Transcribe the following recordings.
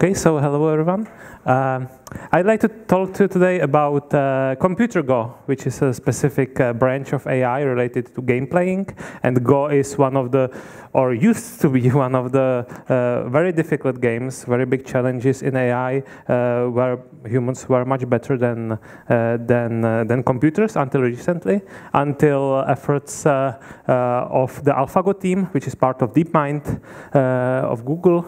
Okay, so hello everyone. I'd like to talk to you today about computer Go, which is a specific branch of AI related to game playing. And Go is one of the, or used to be one of the very difficult games, very big challenges in AI, where humans were much better than computers until recently, until efforts of the AlphaGo team, which is part of DeepMind of Google.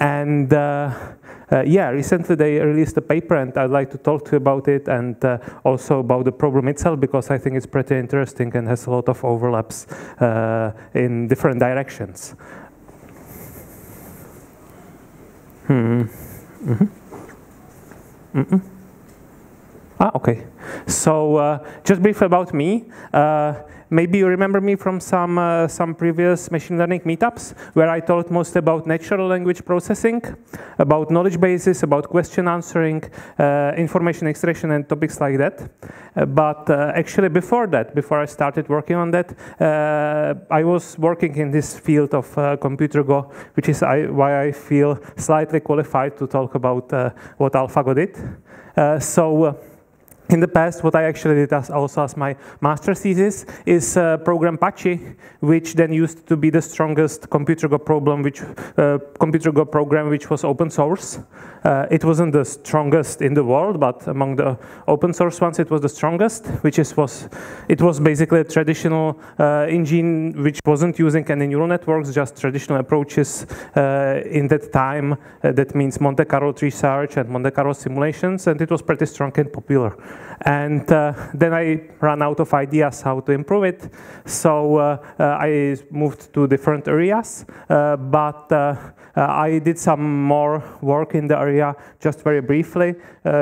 And yeah, recently they released a paper, and I'd like to talk to you about it, and also about the problem itself, because I think it's pretty interesting and has a lot of overlaps in different directions. Okay. So just briefly about me. Maybe you remember me from some previous machine learning meetups where I talked mostly about natural language processing, about knowledge bases, about question answering, information extraction, and topics like that. But actually before that, before I started working on that, I was working in this field of computer Go, which is why I feel slightly qualified to talk about what AlphaGo did. In the past, what I actually did as my master's thesis is program Pachi, which then used to be the strongest computer Go problem, which computer Go program which was open source. It wasn't the strongest in the world, but among the open source ones, it was the strongest. It was basically a traditional engine which wasn't using any neural networks, just traditional approaches in that time. That means Monte Carlo research and Monte Carlo simulations, and it was pretty strong and popular. And then I ran out of ideas how to improve it, so I moved to different areas, but I did some more work in the area just very briefly,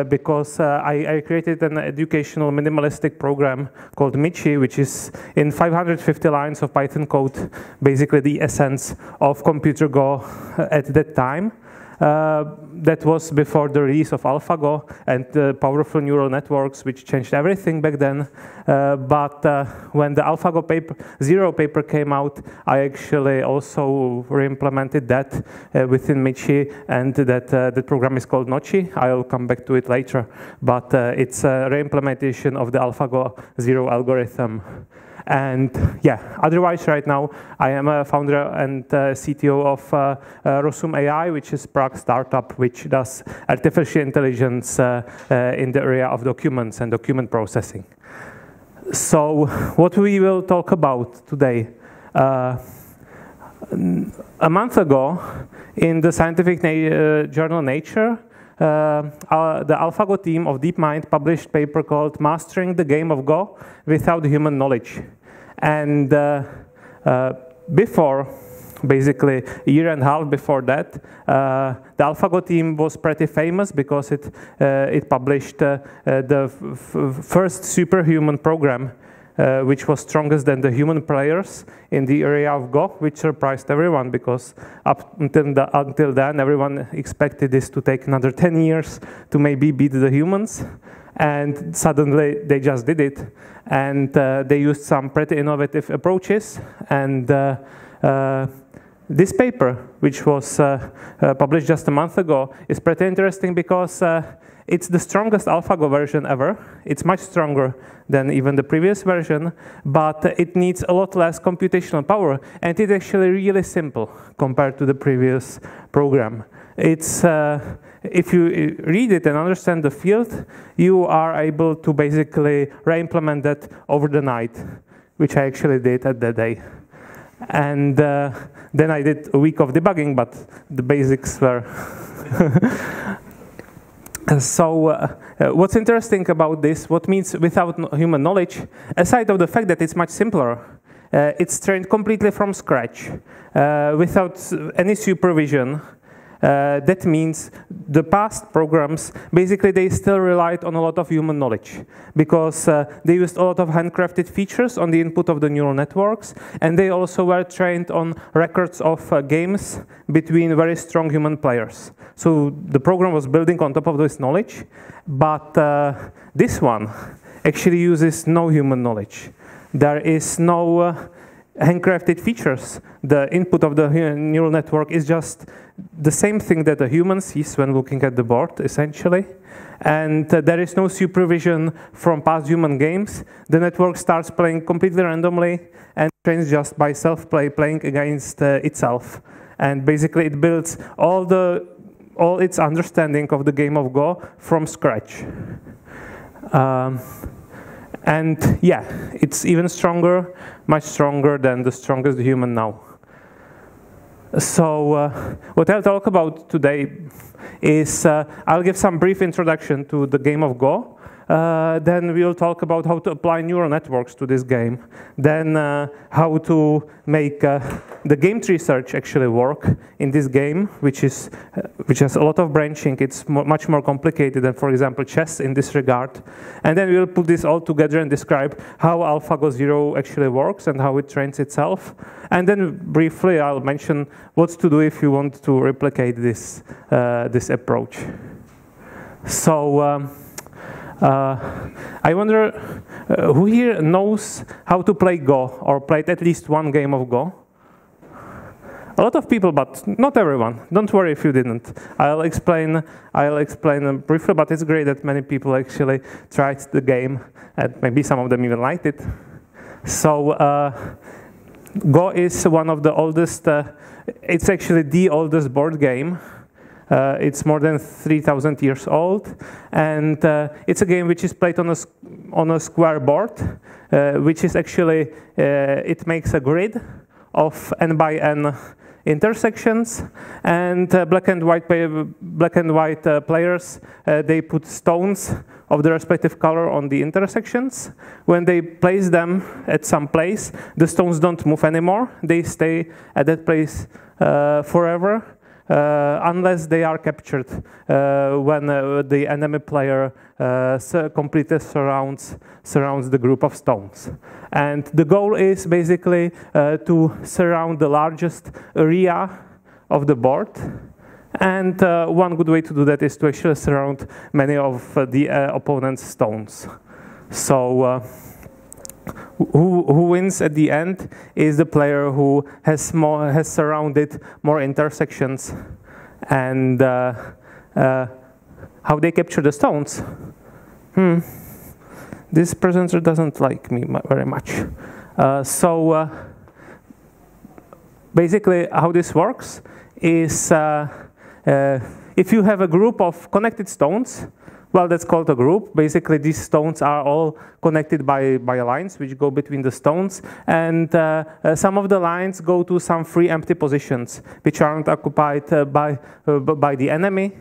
because I created an educational minimalistic program called Michi, which is in 550 lines of Python code, basically the essence of computer Go at that time. That was before the release of AlphaGo and the powerful neural networks, which changed everything back then. But when the AlphaGo Zero paper came out, I actually also re-implemented that within Michi, and that the program is called Notchi. I'll come back to it later, but it's a re-implementation of the AlphaGo Zero algorithm. And yeah, otherwise right now, I am a founder and CTO of Rossum AI, which is Prague startup, which does artificial intelligence in the area of documents and document processing. So what we will talk about today. A month ago, in the scientific journal Nature, the AlphaGo team of DeepMind published a paper called Mastering the Game of Go Without Human Knowledge. And before, basically a year and a half before that, the AlphaGo team was pretty famous because it published the first superhuman program, which was stronger than the human players in the area of Go, which surprised everyone, because up until then, everyone expected this to take another 10 years to maybe beat the humans. And suddenly, they just did it. And they used some pretty innovative approaches. And this paper, which was published just a month ago, is pretty interesting because it's the strongest AlphaGo version ever. It's much stronger than even the previous version, but it needs a lot less computational power, and it's actually really simple compared to the previous program. It's, if you read it and understand the field, you are able to basically re-implement that over the night, which I actually did at that day. And then I did a week of debugging, but the basics were... So what's interesting about this, what means without human knowledge, aside of the fact that it's much simpler, it's trained completely from scratch, without any supervision. That means the past programs, basically they still relied on a lot of human knowledge, because they used a lot of handcrafted features on the input of the neural networks, and they also were trained on records of games between very strong human players. So the program was building on top of this knowledge, but this one actually uses no human knowledge. There is no handcrafted features. The input of the neural network is just the same thing that a human sees when looking at the board, essentially. And there is no supervision from past human games. The network starts playing completely randomly and trains just by self-play, playing against itself. And basically it builds all its understanding of the game of Go from scratch. And yeah, it's even stronger, much stronger than the strongest human now. So what I'll talk about today is I'll give some brief introduction to the game of Go. Then we'll talk about how to apply neural networks to this game. Then how to make the game tree search actually work in this game, which has a lot of branching. It's much more complicated than, for example, chess in this regard. And then we'll put this all together and describe how AlphaGo Zero actually works and how it trains itself. And then briefly, I'll mention what to do if you want to replicate this this approach. So. I wonder who here knows how to play Go or played at least one game of Go? A lot of people, but not everyone. Don't worry if you didn't. I'll explain briefly, but it's great that many people actually tried the game and maybe some of them even liked it. So Go is one of the oldest, it's actually the oldest board game. It's more than 3,000 years old, and it's a game which is played on a square board, which is actually, it makes a grid of n by n intersections, and black and white players, they put stones of the respective color on the intersections. When they place them at some place, the stones don't move anymore. They stay at that place forever. Unless they are captured when the enemy player completely surrounds the group of stones. And the goal is basically to surround the largest area of the board. And one good way to do that is to actually surround many of the opponent's stones. So who wins at the end is the player who has surrounded more intersections. And how they capture the stones. This presenter doesn't like me very much. So basically how this works is if you have a group of connected stones, well, that's called a group. Basically, these stones are all connected by lines which go between the stones. And some of the lines go to some free empty positions which aren't occupied by the enemy.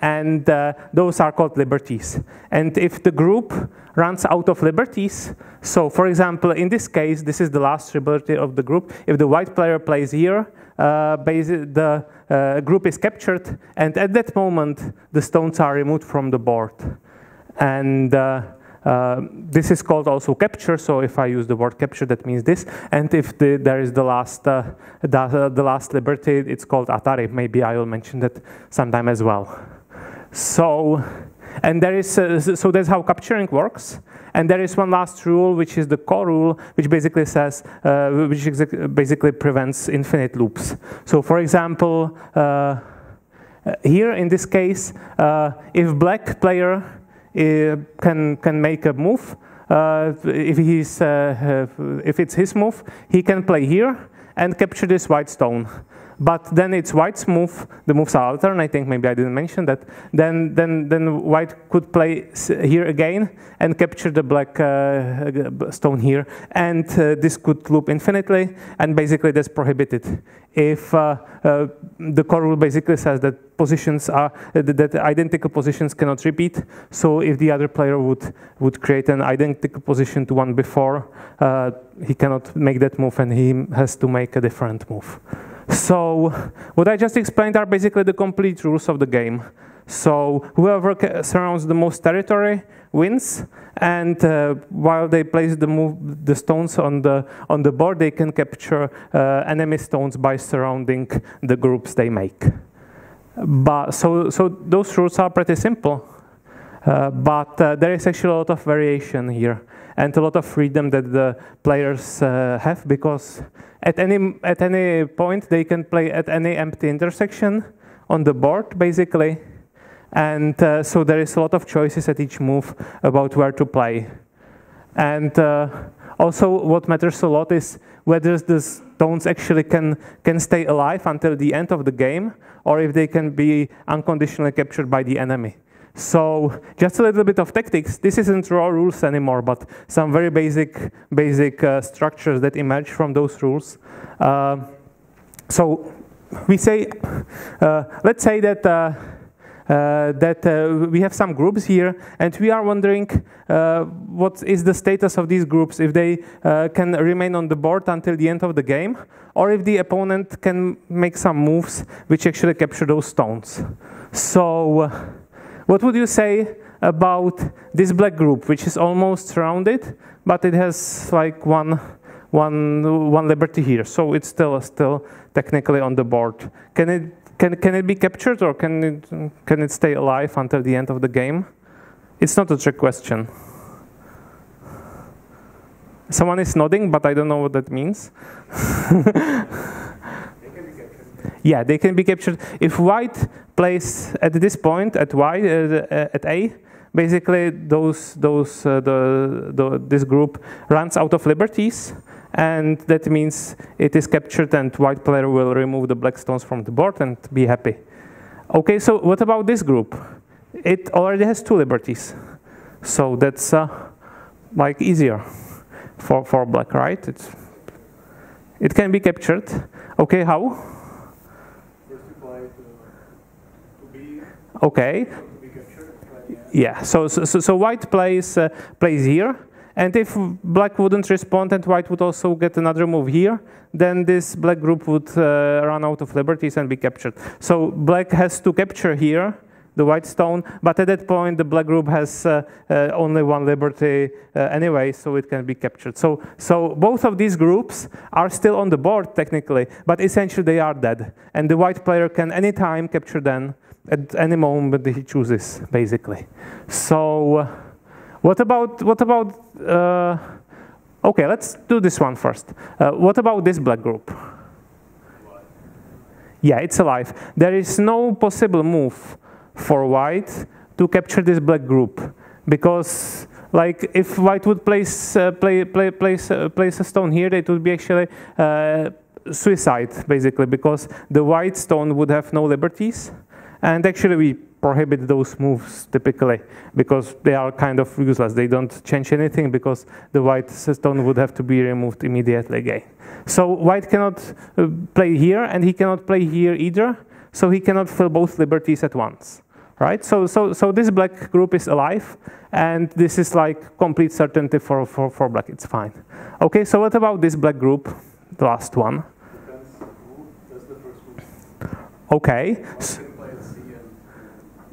And those are called liberties. And if the group runs out of liberties, so for example, in this case, this is the last liberty of the group. If the white player plays here, the group is captured. And at that moment, the stones are removed from the board. And this is called also capture. So if I use the word capture, that means this. And if there is the last liberty, it's called atari. Maybe I will mention that sometime as well. So, and there is, so that's how capturing works. And there is one last rule, which is the core rule, which basically says, which basically prevents infinite loops. So for example, here in this case, if black player can make a move, if it's his move, he can play here and capture this white stone. But then it's white's move. The moves are alternating. Maybe I didn't mention that. Then white could play here again and capture the black stone here. And this could loop infinitely. And basically, that's prohibited. If the core rule basically says that positions are that identical positions cannot repeat. So if the other player would create an identical position to one before, he cannot make that move, and he has to make a different move. So what I just explained are basically the complete rules of the game. So whoever surrounds the most territory wins, and while they place the stones on the board, they can capture enemy stones by surrounding the groups they make. But so those rules are pretty simple, but there is actually a lot of variation here. and a lot of freedom that the players have, because at any point they can play at any empty intersection on the board, basically. And so there is a lot of choices at each move about where to play. And also what matters a lot is whether the stones actually can stay alive until the end of the game, or if they can be unconditionally captured by the enemy. So just a little bit of tactics. This isn't raw rules anymore, but some very basic structures that emerge from those rules. So we say, let's say that we have some groups here, and we are wondering what is the status of these groups, if they can remain on the board until the end of the game, or if the opponent can make some moves which actually capture those stones. So what would you say about this black group, which is almost surrounded, but it has like one liberty here, so it's still technically on the board? Can it be captured, or can it stay alive until the end of the game? It's not a trick question. Someone is nodding, but I don't know what that means. Yeah, they can be captured. If white plays at this point at Y, at A, basically this group runs out of liberties. And that means it is captured, and white player will remove the black stones from the board and be happy. Okay, so what about this group? It already has 2 liberties. So that's like easier for black, right? It can be captured. Okay, how? First you play to B. Okay. Yeah, so white plays here. And if black wouldn't respond and white would also get another move here, then this black group would run out of liberties and be captured. So black has to capture here the white stone, but at that point the black group has only 1 liberty anyway, so it can be captured. So both of these groups are still on the board technically, but essentially they are dead. And the white player can anytime capture them at any moment he chooses, basically. So okay, let's do this one first. What about this black group? Yeah, it's alive. There is no possible move for white to capture this black group, because like if white would place a stone here, it would be actually suicide, basically, because the white stone would have no liberties. And actually we prohibit those moves typically, because they are kind of useless. They don't change anything, because the white stone would have to be removed immediately again. So white cannot play here, and he cannot play here either. So he cannot fill both liberties at once, right? So this black group is alive, and this is like complete certainty for black. It's fine. Okay, so what about this black group, the last one? Okay.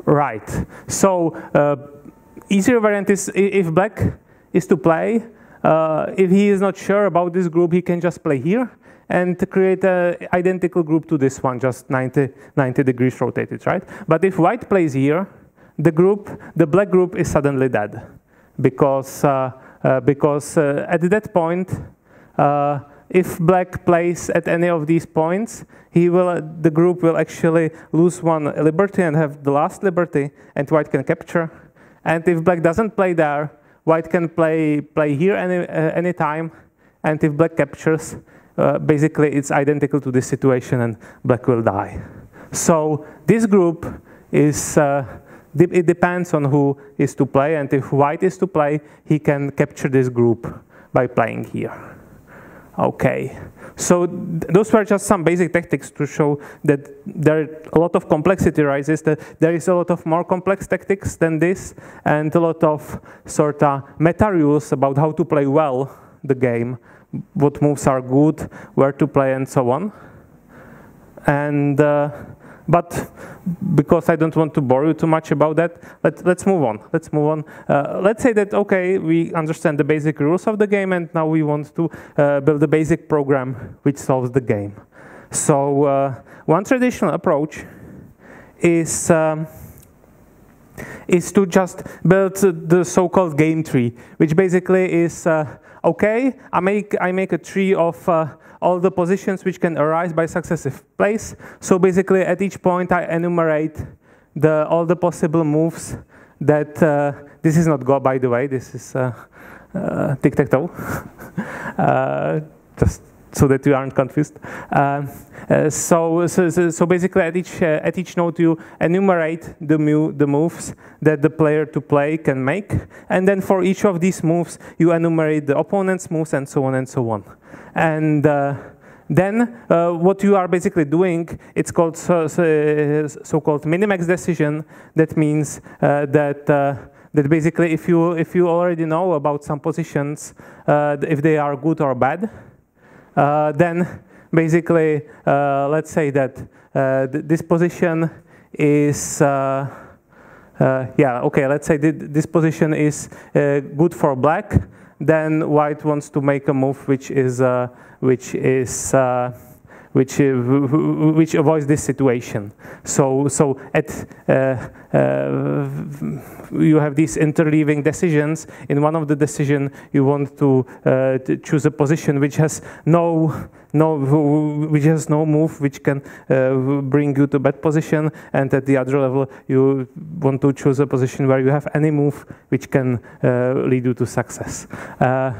Right. So easier variant is if black is to play, if he is not sure about this group, he can just play here and create an identical group to this one, just 90 degrees rotated, right? But if white plays here, the black group is suddenly dead, because at that point, if black plays at any of these points, the group will actually lose 1 liberty and have the last liberty, and white can capture. And if black doesn't play there, white can play here any time. And if black captures, basically it's identical to this situation, and black will die. So this group is it depends on who is to play, and if white is to play, he can capture this group by playing here. Okay, so those were just some basic tactics to show that there a lot of complexity rises, that there is a lot of more complex tactics than this, and a lot of sort of meta rules about how to play well the game, what moves are good, where to play, and so on. And but because I don't want to bore you too much about that, let's move on. Let's move on. Let's say that, okay, we understand the basic rules of the game, and now we want to build a basic program which solves the game. So one traditional approach is is to just build the so-called game tree, which basically is, okay, I make a tree of all the positions which can arise by successive plays. So basically at each point I enumerate all the possible moves that, this is not Go, by the way, this is tic-tac-toe, just so that you aren't confused. So basically at each node you enumerate the moves that the player to play can make, and then for each of these moves you enumerate the opponent's moves and so on and so on. And then what you are basically doing, it's called so-called minimax decision. That means that basically if you already know about some positions, if they are good or bad, then basically let's say that this position is let's say this position is good for black, then white wants to make a move which avoids this situation. So you have these interleaving decisions. In one of the decision, you want to choose a position which has no move which can bring you to bad position, and at the other level, you want to choose a position where you have any move which can lead you to success.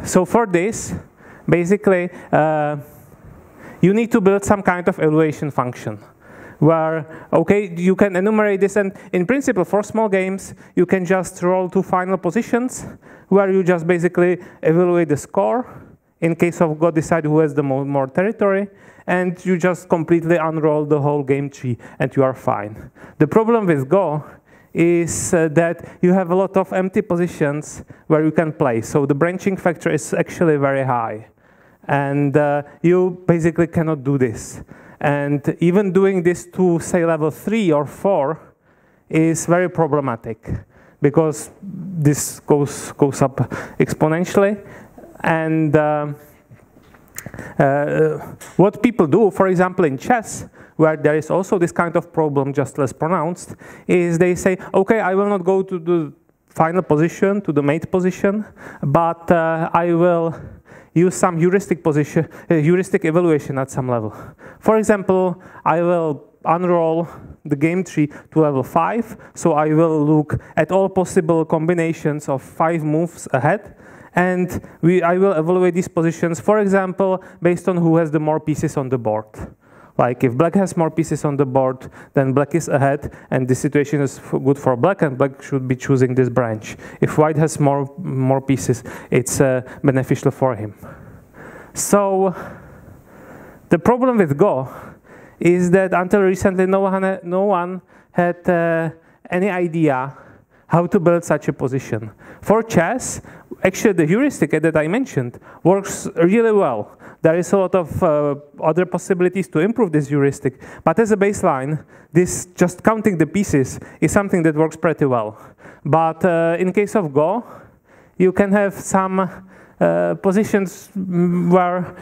So for this, basically, you need to build some kind of evaluation function where, okay, you can enumerate this, and in principle for small games you can just roll to final positions where you just basically evaluate the score. In case of Go, decide who has the more territory, and you just completely unroll the whole game tree and you are fine. The problem with Go is that you have a lot of empty positions where you can play, so the branching factor is actually very high. And you basically cannot do this. And even doing this to, say, level 3 or 4 is very problematic, because this goes up exponentially. And what people do, for example, in chess, where there is also this kind of problem, just less pronounced, is they say, okay, I will not go to the final position, to the mate position, but I will use some heuristic position, heuristic evaluation at some level. For example, I will unroll the game tree to level 5, so I will look at all possible combinations of 5 moves ahead, and I will evaluate these positions, for example, based on who has the more pieces on the board. Like if black has more pieces on the board, then black is ahead, and this situation is good for black, and black should be choosing this branch. If white has more pieces, it's beneficial for him. So the problem with Go is that until recently no one had any idea how to build such a position. For chess, actually the heuristic that I mentioned works really well. There is a lot of other possibilities to improve this heuristic, but as a baseline, this just counting the pieces is something that works pretty well. But in case of Go, you can have some positions where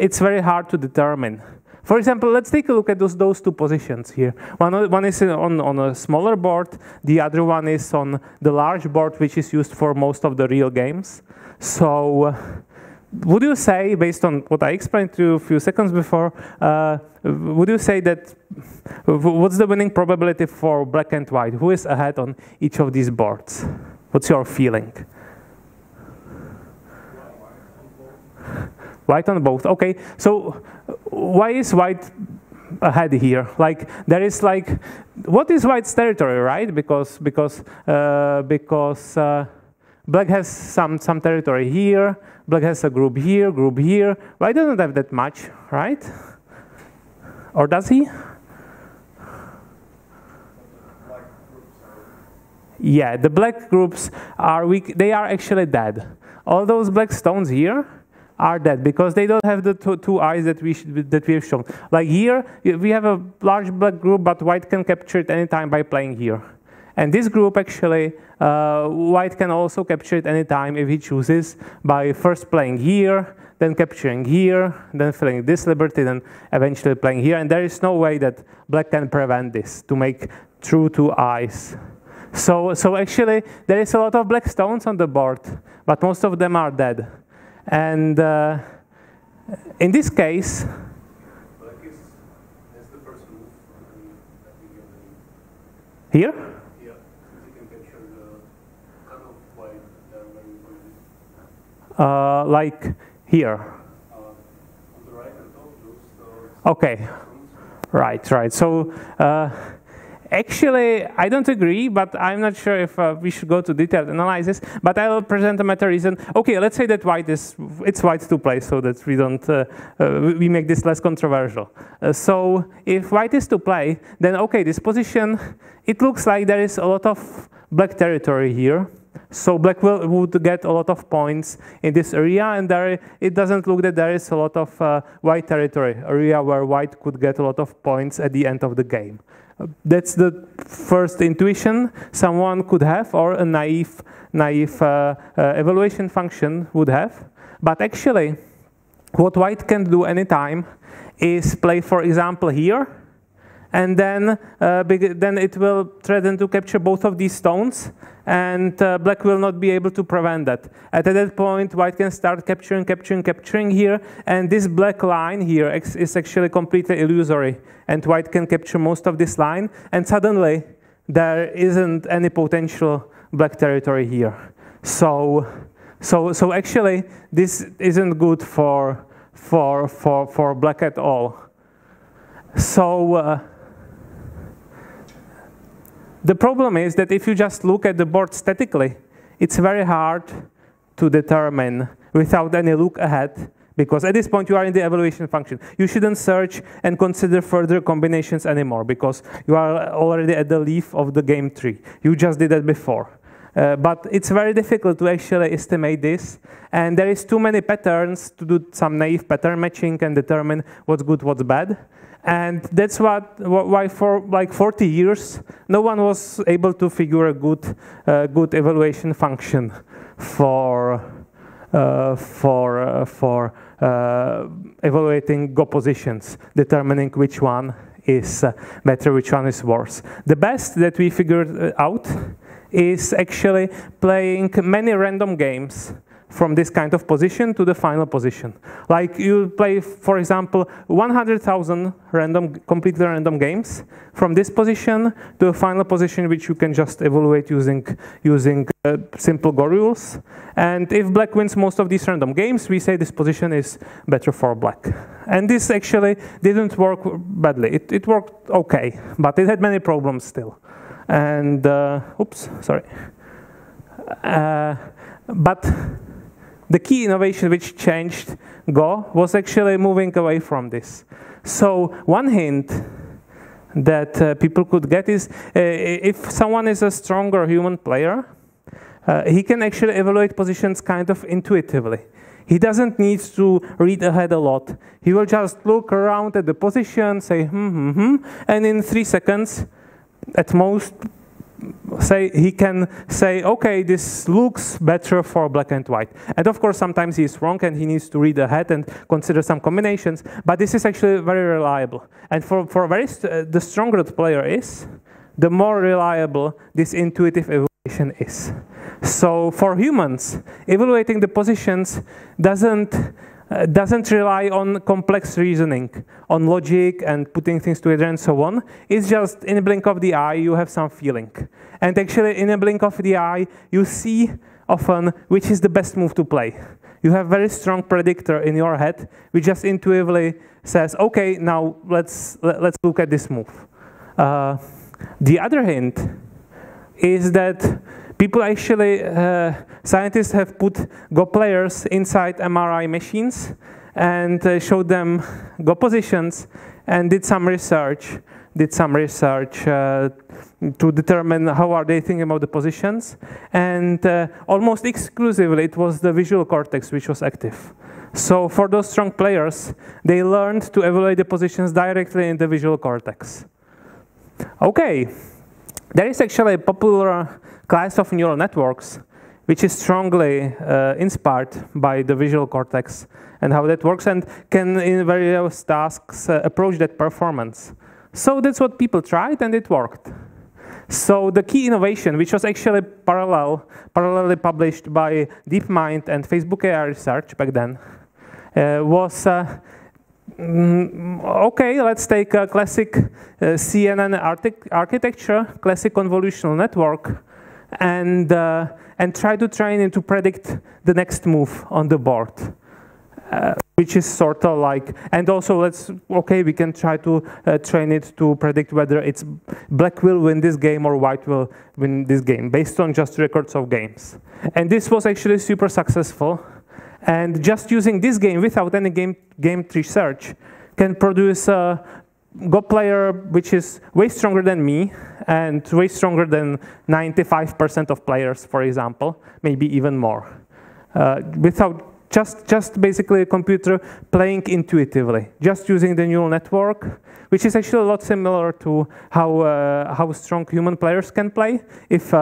it's very hard to determine. For example, let's take a look at those two positions here. One is on a smaller board, the other one is on the large board, which is used for most of the real games. So would you say, based on what I explained to you a few seconds before, would you say that what's the winning probability for black and white? Who is ahead on each of these boards? What's your feeling? White on both. Okay, so why is white ahead here? Like there is like, what is white's territory, right? Because black has some territory here. Black has a group here, group here. White doesn't have that much, right? Or does he? Yeah, the black groups are weak. They are actually dead. All those black stones here are dead because they don't have the two eyes that we have shown. Like here, we have a large black group, but white can capture it anytime by playing here. And this group actually, white can also capture it anytime if he chooses by first playing here, then capturing here, then filling this liberty, then eventually playing here. And there is no way that black can prevent this to make true two eyes. So actually, there is a lot of black stones on the board, but most of them are dead. And in this case, black is, has the person moved here? Yeah, you can picture the kind of white that are very like here. On the right and top, those okay. Right, right. So actually, I don't agree, but I'm not sure if we should go to detailed analysis. But I will present a meta reason. Okay, let's say that white is it's white to place, so that we don't we make this less controversial. So if white is to play, then okay, this position it looks like there is a lot of black territory here. So black would get a lot of points in this area, and there it doesn't look that there is a lot of white territory area where white could get a lot of points at the end of the game. That's the first intuition someone could have, or a naive evaluation function would have. But actually, what white can do anytime is play, for example, here. And then it will threaten to capture both of these stones, and black will not be able to prevent that. At that point, white can start capturing here, and this black line here is actually completely illusory, and white can capture most of this line, and suddenly there isn't any potential black territory here. So actually, this isn't good for black at all. So the problem is that if you just look at the board statically, it's very hard to determine without any look ahead, because at this point you are in the evaluation function. You shouldn't search and consider further combinations anymore, because you are already at the leaf of the game tree. You just did that before. But it's very difficult to actually estimate this, and there is too many patterns to do some naive pattern matching and determine what's good, what's bad. And that's why for like 40 years, no one was able to figure a good evaluation function for evaluating Go positions, determining which one is better, which one is worse. The best that we figured out is actually playing many random games from this kind of position to the final position. Like you play, for example, 100,000 completely random games from this position to a final position, which you can just evaluate using simple Go rules. And if black wins most of these random games, we say this position is better for black. And this actually didn't work badly. It worked okay, but it had many problems still. And, oops, sorry. But the key innovation which changed Go was actually moving away from this. So one hint that people could get is if someone is a stronger human player, he can actually evaluate positions kind of intuitively. He doesn't need to read ahead a lot. He will just look around at the position, say, and in 3 seconds, at most, say he can say, okay, this looks better for black and white. And of course, sometimes he's wrong and he needs to read ahead and consider some combinations, but this is actually very reliable. And the stronger the player is, the more reliable this intuitive evaluation is. So for humans, evaluating the positions doesn't rely on complex reasoning, on logic and putting things together and so on. It's just in a blink of the eye, you have some feeling. And actually, in a blink of the eye, you see often which is the best move to play. You have very strong predictor in your head, which just intuitively says, okay, now let's look at this move. The other hint is that people actually, scientists have put Go players inside MRI machines and showed them Go positions and did some research to determine how are they thinking about the positions. And almost exclusively, it was the visual cortex which was active. So for those strong players, they learned to evaluate the positions directly in the visual cortex. Okay, there is actually a popular class of neural networks, which is strongly inspired by the visual cortex and how that works, and can in various tasks approach that performance. So that's what people tried, and it worked. So the key innovation, which was actually parallelly published by DeepMind and Facebook AI Research back then, was okay, let's take a classic CNN architecture, classic convolutional network, and try to train it to predict the next move on the board. Which is sort of like, and also let's, okay, we can try to train it to predict whether it's black will win this game or white will win this game based on just records of games. And this was actually super successful. And just using this game without any game tree search can produce a Go player which is way stronger than me and way stronger than 95% of players, for example, maybe even more, without just basically a computer playing intuitively, just using the neural network, which is actually a lot similar to how strong human players can play if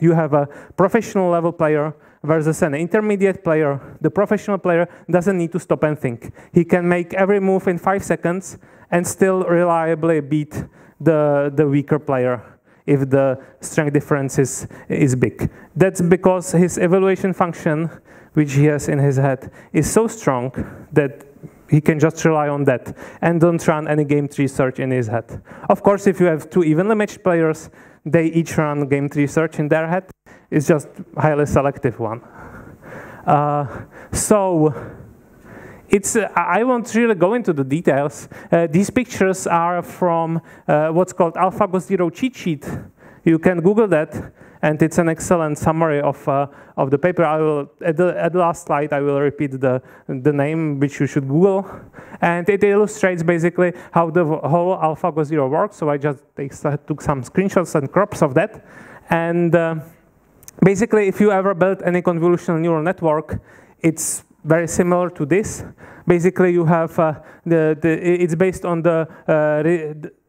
you have a professional level player versus an intermediate player. The professional player doesn't need to stop and think. He can make every move in 5 seconds and still reliably beat the weaker player if the strength difference is big. That's because his evaluation function, which he has in his head, is so strong that he can just rely on that and don't run any game tree search in his head. Of course, if you have two evenly matched players, they each run game tree search in their head. It's just a highly selective one. I won't really go into the details. These pictures are from what's called AlphaGo Zero cheat sheet. You can Google that, and it's an excellent summary of the paper. I will at the last slide I will repeat the name, which you should Google, and it illustrates basically how the whole AlphaGo Zero works. So I just took some screenshots and crops of that, and basically, if you ever built any convolutional neural network, it's very similar to this. Basically, you have it's based on the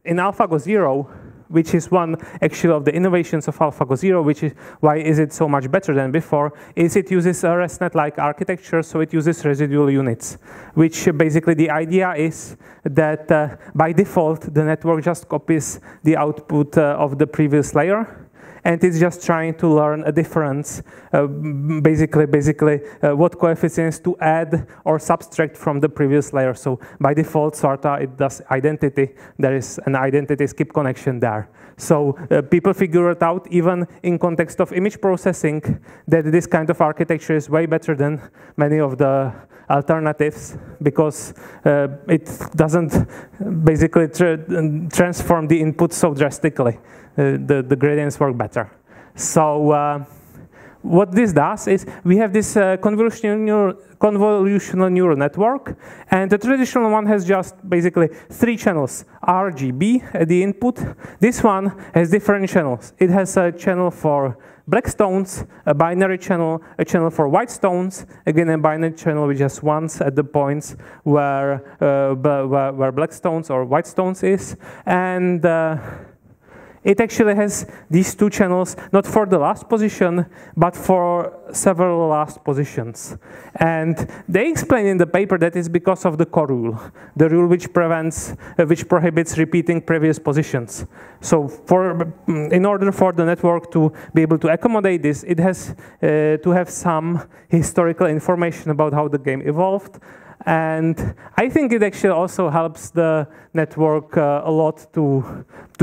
in AlphaGo Zero, which is one actually of the innovations of AlphaGo Zero, which is why is it so much better than before, is it uses a ResNet-like architecture, so it uses residual units, which basically the idea is that by default, the network just copies the output of the previous layer, and it's just trying to learn a difference, basically what coefficients to add or subtract from the previous layer. So by default, sorta, it does identity. There is an identity skip connection there. So people figured out, even in context of image processing, that this kind of architecture is way better than many of the alternatives, because it doesn't basically transform the input so drastically. The gradients work better. So what this does is we have this convolutional neural network, and the traditional one has just basically 3 channels, RGB at the input. This one has different channels. It has a channel for black stones, a binary channel, a channel for white stones, again a binary channel which has ones at the points where black stones or white stones is, and it actually has these 2 channels, not for the last position, but for several last positions. And they explain in the paper that it's because of the core rule, the rule which prohibits repeating previous positions. So in order for the network to be able to accommodate this, it has to have some historical information about how the game evolved. And I think it actually also helps the network a lot to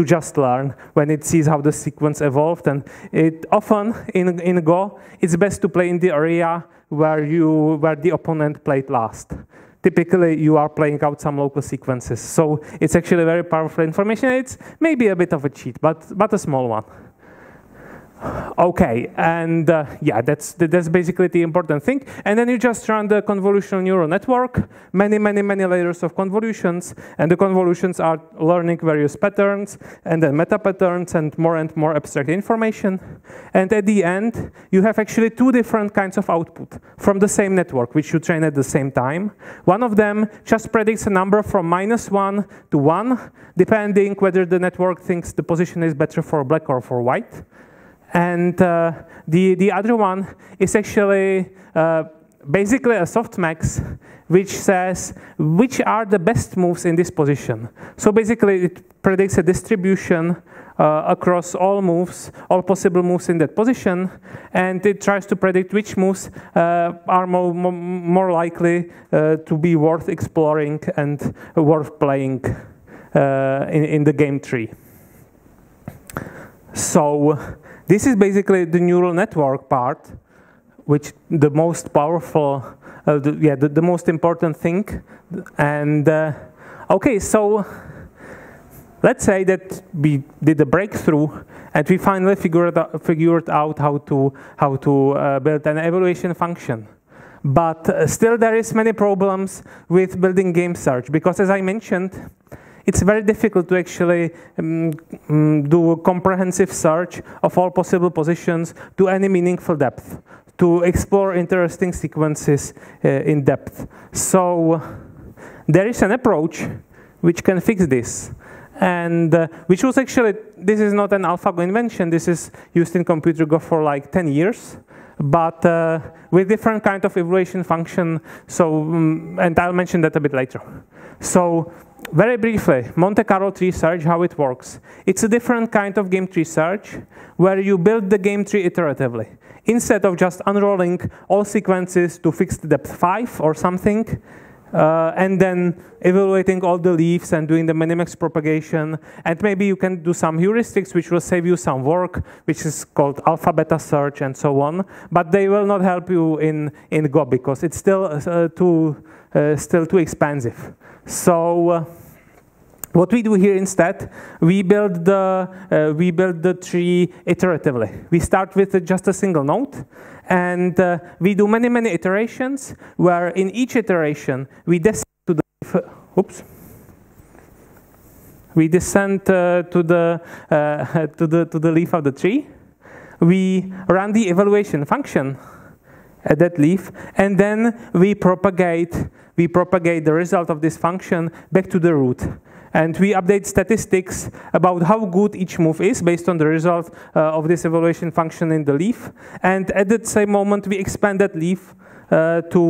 just learn when it sees how the sequence evolved. And it often in Go, it's best to play in the area where the opponent played last. Typically, you are playing out some local sequences, so it's actually very powerful information. It's maybe a bit of a cheat, but a small one. Okay, and yeah, that's basically the important thing. And then you just run the convolutional neural network, many layers of convolutions, and the convolutions are learning various patterns, and then meta patterns, and more abstract information. And at the end, you have actually 2 different kinds of output from the same network, which you train at the same time. One of them just predicts a number from -1 to 1, depending whether the network thinks the position is better for black or for white. And the other one is actually basically a softmax, which says which are the best moves in this position. So basically, it predicts a distribution across all moves, all possible moves in that position, and it tries to predict which moves are more likely to be worth exploring and worth playing in the game tree. So this is basically the neural network part, which the most powerful, the most important thing. And okay, so let's say that we did a breakthrough and we finally figured out how to build an evaluation function. But still there is many problems with building game search, because as I mentioned, it's very difficult to actually do a comprehensive search of all possible positions to any meaningful depth, to explore interesting sequences in depth. So there is an approach which can fix this, and which was actually, this is not an AlphaGo invention, this is used in computer Go for like 10 years, but with different kind of evaluation function. So, and I'll mention that a bit later. So very briefly, Monte Carlo tree search, how it works. It's a different kind of game tree search where you build the game tree iteratively. Instead of just unrolling all sequences to fixed depth 5 or something, and then evaluating all the leaves and doing the minimax propagation, and maybe you can do some heuristics which will save you some work, which is called alpha beta search and so on, but they will not help you in Go, because it's still too expensive. So what we do here instead, we build the tree iteratively. We start with just a single node, and we do many iterations, where in each iteration we descend to the to the leaf of the tree. We run the evaluation function at that leaf, and then we propagate the result of this function back to the root. And we update statistics about how good each move is based on the result of this evaluation function in the leaf. And at that same moment, we expand that leaf to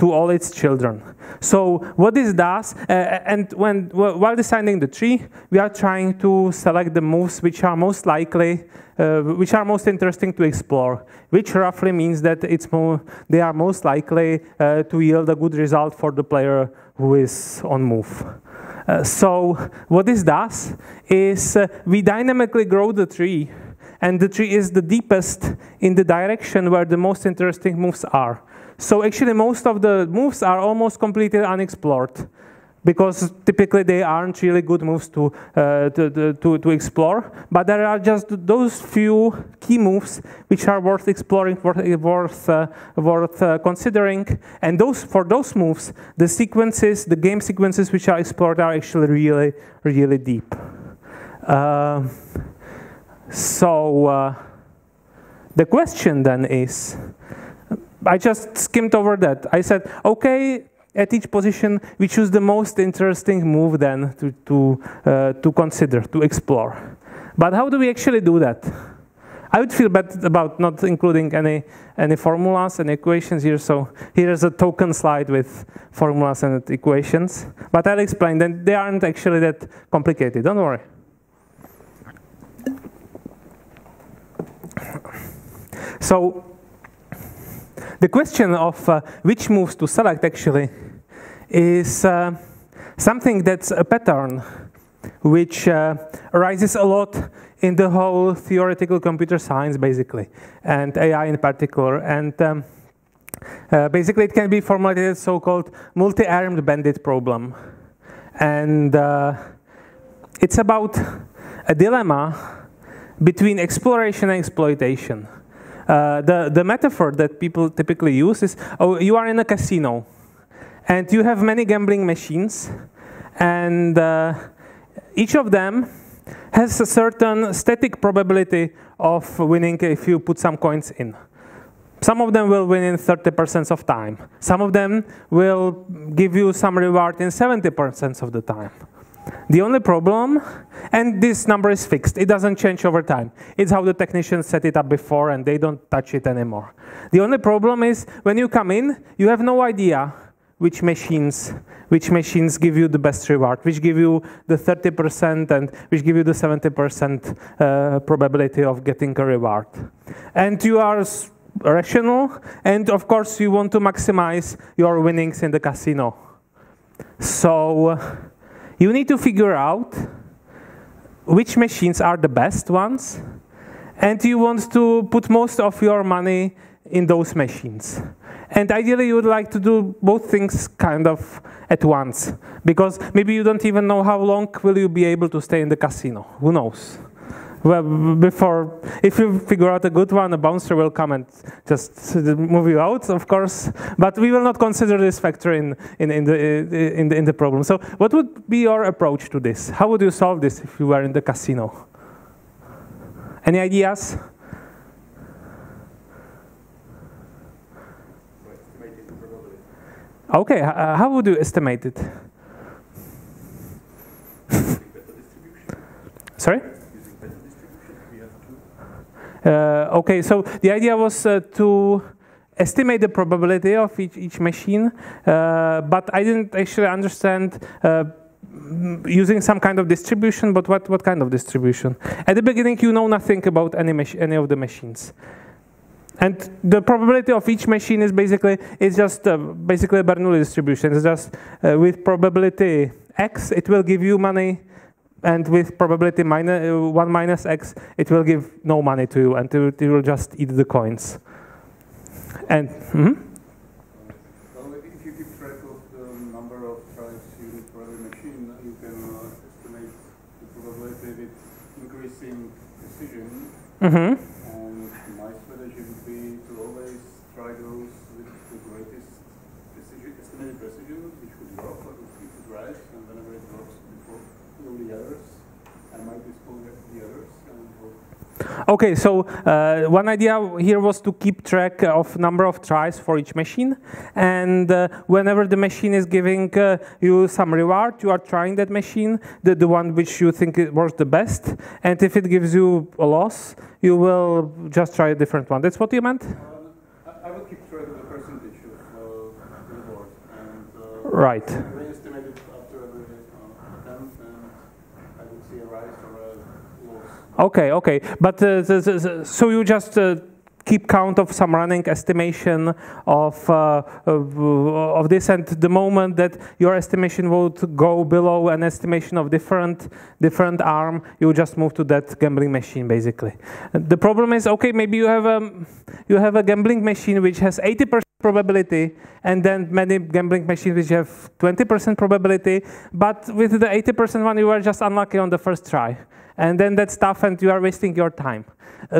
all its children. So what this does, while designing the tree, we are trying to select the moves which are most likely, which are most interesting to explore, which roughly means that they are most likely to yield a good result for the player who is on move. So what this does is we dynamically grow the tree, and the tree is the deepest in the direction where the most interesting moves are. So actually most of the moves are almost completely unexplored, because typically they aren't really good moves to explore, but there are just those few key moves which are worth exploring, worth considering, and for those moves, the game sequences which are explored are actually really deep. The question then is, I just skimmed over that. I said, okay, at each position, we choose the most interesting move then to consider, to explore. But how do we actually do that? I would feel bad about not including any formulas and equations here, so here is a token slide with formulas and equations. But I'll explain that they aren't actually that complicated, don't worry. So the question of which moves to select actually is something that's a pattern which arises a lot in the whole theoretical computer science basically, and AI in particular. And basically it can be formulated as so-called multi-armed bandit problem. And it's about a dilemma between exploration and exploitation. The metaphor that people typically use is, oh, you are in a casino and you have many gambling machines, and each of them has a certain static probability of winning if you put some coins in. Some of them will win in 30% of time. Some of them will give you some reward in 70% of the time. The only problem, and this number is fixed, it doesn't change over time. It's how the technicians set it up before, and they don't touch it anymore. The only problem is when you come in, you have no idea which machines give you the best reward, which give you the 30% and which give you the 70% probability of getting a reward. And you are rational, and of course you want to maximize your winnings in the casino. So you need to figure out which machines are the best ones, and you want to put most of your money in those machines. And ideally, you would like to do both things kind of at once, because maybe you don't even know how long will you be able to stay in the casino. Who knows? Well, before, if you figure out a good one, a bouncer will come and just move you out, of course. But we will not consider this factor in the problem. So, what would be your approach to this? How would you solve this if you were in the casino? Any ideas? Okay, how would you estimate it? Sorry? Okay, so the idea was to estimate the probability of each machine, but I didn't actually understand using some kind of distribution, but what kind of distribution? At the beginning, you know nothing about any of the machines. And the probability of each machine is basically a Bernoulli distribution. It's just with probability x, it will give you money. And with probability one minus x, it will give no money to you, and it will just eat the coins. And well, if you keep track of the number of tries you need for every machine, you can estimate the probability with increasing precision. And my strategy would be to always try those with the greatest precision, estimated precision, which would drop, but it would rise, and whenever it drops, the others, I might dispose of the others. Okay, so one idea here was to keep track of number of tries for each machine, and whenever the machine is giving you some reward, you are trying that machine, the one which you think works the best, and if it gives you a loss, you will just try a different one. That's what you meant? I would keep track of the percentage of the reward. And, right. Okay, okay, but so you just keep count of some running estimation of this, and the moment that your estimation would go below an estimation of different arm, you just move to that gambling machine basically. The problem is, okay, maybe you have a gambling machine which has 80% probability, and then many gambling machines which have 20% probability, but with the 80% one, you were just unlucky on the first try. And then that's tough, and you are wasting your time.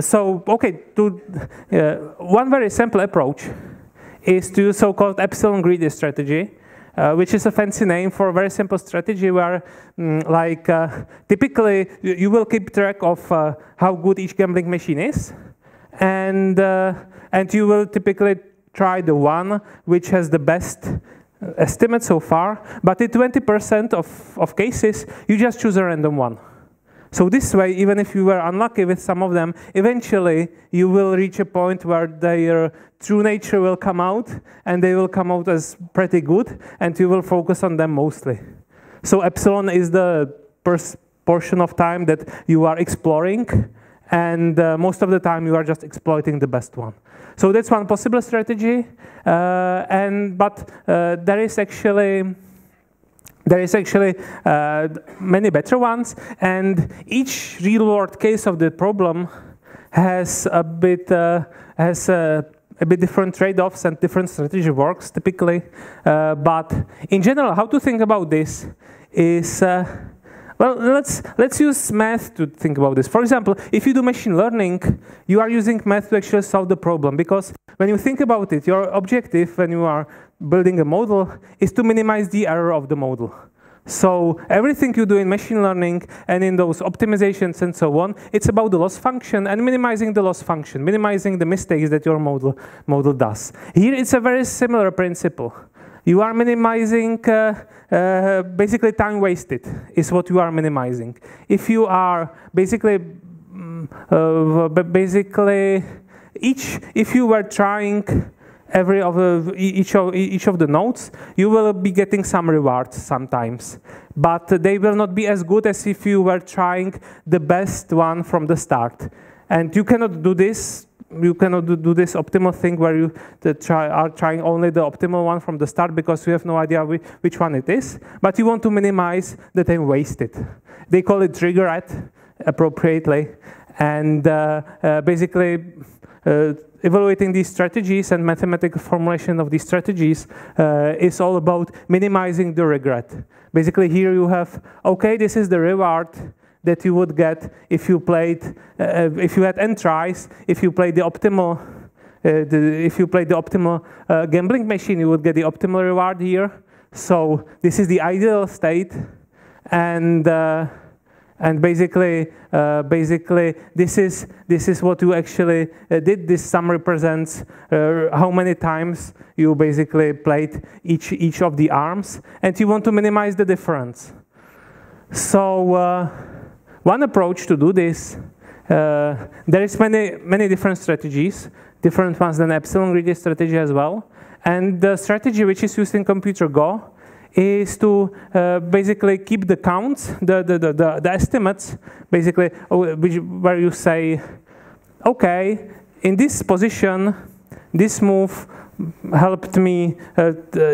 So, okay, one very simple approach is to so-called epsilon greedy strategy, which is a fancy name for a very simple strategy where, typically, you will keep track of how good each gambling machine is, and you will typically try the one which has the best estimate so far. But in 20% of cases, you just choose a random one. So this way, even if you were unlucky with some of them, eventually you will reach a point where their true nature will come out, and they will come out as pretty good, and you will focus on them mostly. So epsilon is the portion of time that you are exploring, and most of the time you are just exploiting the best one. So that's one possible strategy, but there is actually many better ones, and each real-world case of the problem has a bit different trade-offs and different strategy works typically. But in general, how to think about this is well, let's use math to think about this. For example, if you do machine learning, you are using math to actually solve the problem, because when you think about it, your objective when you are building a model is to minimize the error of the model. So everything you do in machine learning and in those optimizations and so on, it's about the loss function and minimizing the loss function, minimizing the mistakes that your model does. Here it's a very similar principle. You are minimizing, basically time wasted is what you are minimizing. If you are basically, if you were trying each of the nodes, you will be getting some rewards sometimes. But they will not be as good as if you were trying the best one from the start. And you cannot do this. You cannot do this optimal thing where you are trying only the optimal one from the start because you have no idea which one it is. But you want to minimize the time wasted. They call it regret appropriately. And basically, evaluating these strategies and mathematical formulation of these strategies is all about minimizing the regret. Basically, here you have, OK, this is the reward that you would get if you played, if you had n tries, if you played the optimal, gambling machine, you would get the optimal reward here. So this is the ideal state, and basically this is what you actually did. This sum represents how many times you basically played each of the arms, and you want to minimize the difference. So. One approach to do this, there is many different strategies, different ones than epsilon greedy strategy as well. And the strategy which is used in computer Go is to basically keep the counts, the estimates, basically where you say, okay, in this position, this move helped me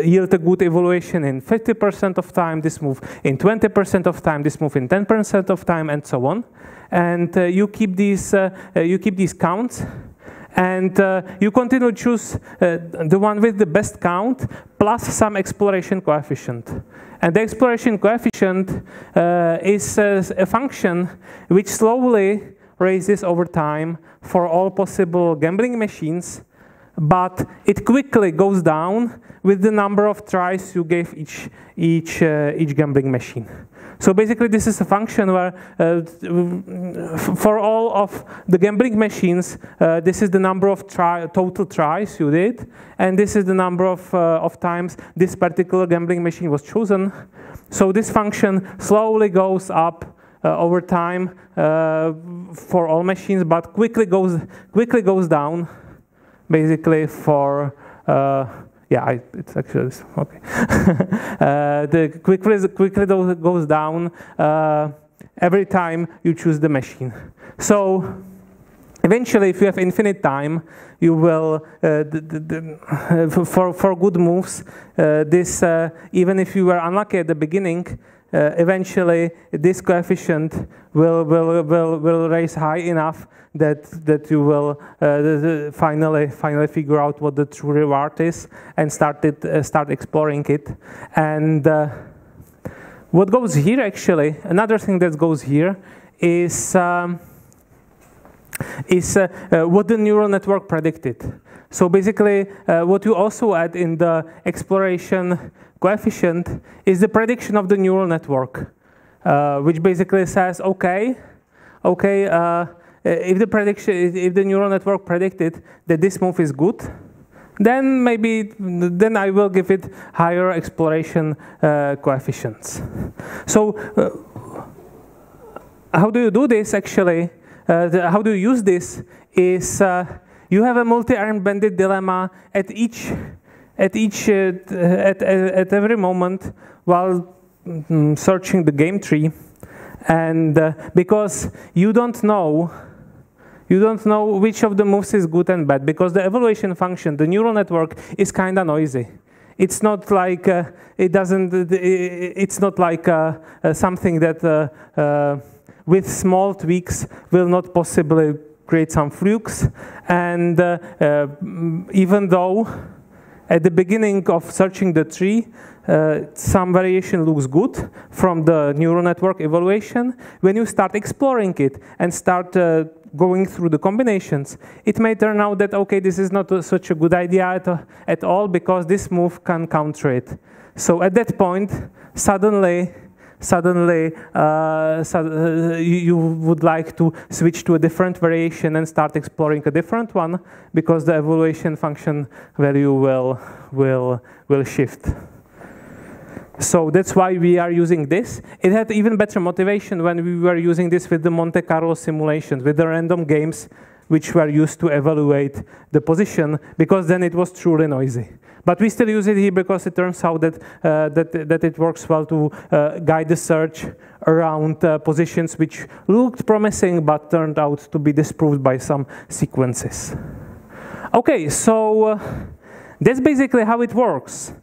yield a good evaluation in 50% of time, this move in 20% of time, this move in 10% of time, and so on. And you keep these counts, and you continue to choose the one with the best count plus some exploration coefficient. And the exploration coefficient is a function which slowly raises over time for all possible gambling machines, but it quickly goes down with the number of tries you gave each gambling machine. So basically, this is a function where, for all of the gambling machines, this is the number of total tries you did, and this is the number of times this particular gambling machine was chosen. So this function slowly goes up over time for all machines, but quickly goes down. Basically, for it's actually okay. The quickly goes down every time you choose the machine. So eventually, if you have infinite time, you will for good moves. This even if you were unlucky at the beginning, eventually this coefficient will raise high enough that you will finally figure out what the true reward is and start exploring it. And what goes here, actually, another thing that goes here is what the neural network predicted. So basically, what you also add in the exploration coefficient is the prediction of the neural network, which basically says, okay, if the neural network predicted that this move is good, then maybe I will give it higher exploration coefficients. So how do you do this, actually? How do you use this? Is you have a multi-armed bandit dilemma at every moment while searching the game tree, and because you don't know which of the moves is good and bad, because the evaluation function, the neural network, is kind of noisy. It's not like something that with small tweaks will not possibly create some flukes. And even though at the beginning of searching the tree, some variation looks good from the neural network evaluation, when you start exploring it and start going through the combinations, it may turn out that, okay, this is not such a good idea at all, because this move can counter it. So at that point, suddenly you would like to switch to a different variation and start exploring a different one, because the evaluation function value will shift. So that's why we are using this. It had even better motivation when we were using this with the Monte Carlo simulations, with the random games which were used to evaluate the position, because then it was truly noisy. But we still use it here because it turns out that, that it works well to guide the search around positions which looked promising but turned out to be disproved by some sequences. Okay, so that's basically how it works.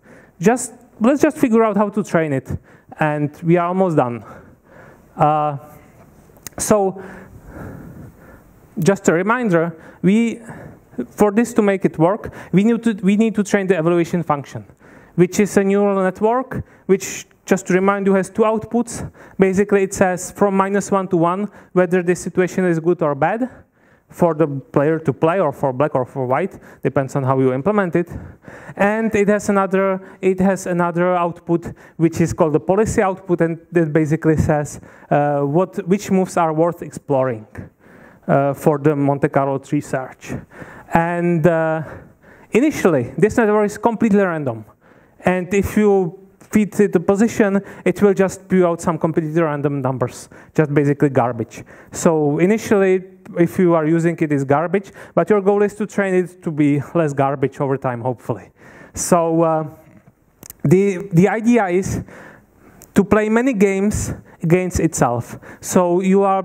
Let's just figure out how to train it, and we are almost done. So just a reminder, for this to make it work, we need to train the evaluation function, which is a neural network, which, just to remind you, has two outputs. Basically, it says from -1 to 1 whether this situation is good or bad for the player to play, or for black or for white, depends on how you implement it. And it has another output, which is called the policy output, and that basically says which moves are worth exploring for the Monte Carlo tree search. And initially, this network is completely random. And if you feed it a position, it will just spew out some completely random numbers, just basically garbage. So initially, if you are using it, it's garbage, but your goal is to train it to be less garbage over time, hopefully. So the idea is to play many games against itself. So you are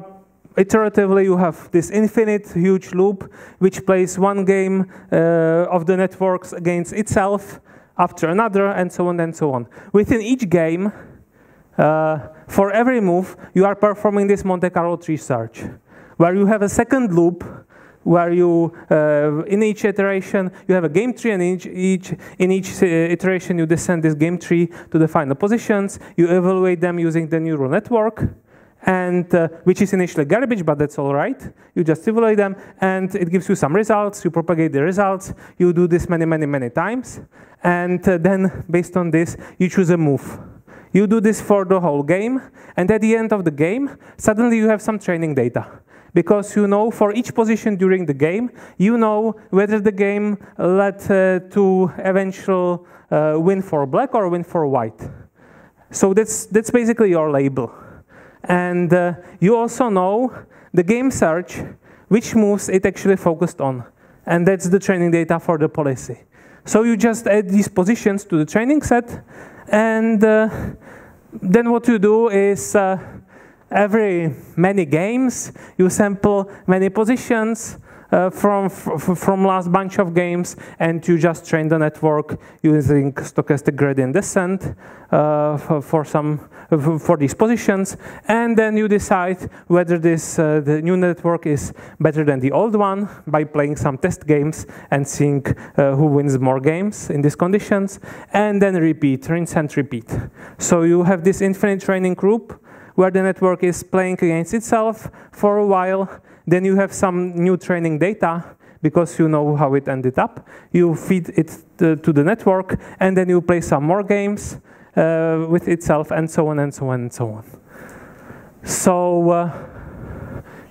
iteratively, you have this infinite huge loop which plays one game of the networks against itself after another, and so on and so on. Within each game, for every move, you are performing this Monte Carlo tree search, where you have a second loop, where you, in each iteration, you have a game tree, and in each iteration, you descend this game tree to the final positions. You evaluate them using the neural network, and which is initially garbage, but that's all right. You just evaluate them, and it gives you some results. You propagate the results. You do this many, many, many times, and then based on this, you choose a move. You do this for the whole game, and at the end of the game, suddenly you have some training data, because you know for each position during the game, you know whether the game led to eventual win for black or win for white. So that's basically your label. And you also know the game search, which moves it actually focused on. And that's the training data for the policy. So you just add these positions to the training set, and then what you do is every many games, you sample many positions from last bunch of games, and you just train the network using stochastic gradient descent for these positions, and then you decide whether this the new network is better than the old one by playing some test games and seeing who wins more games in these conditions, and then repeat, rinse and repeat. So you have this infinite training group, where the network is playing against itself for a while. Then you have some new training data, because you know how it ended up. You feed it to the network, and then you play some more games with itself, and so on and so on and so on. So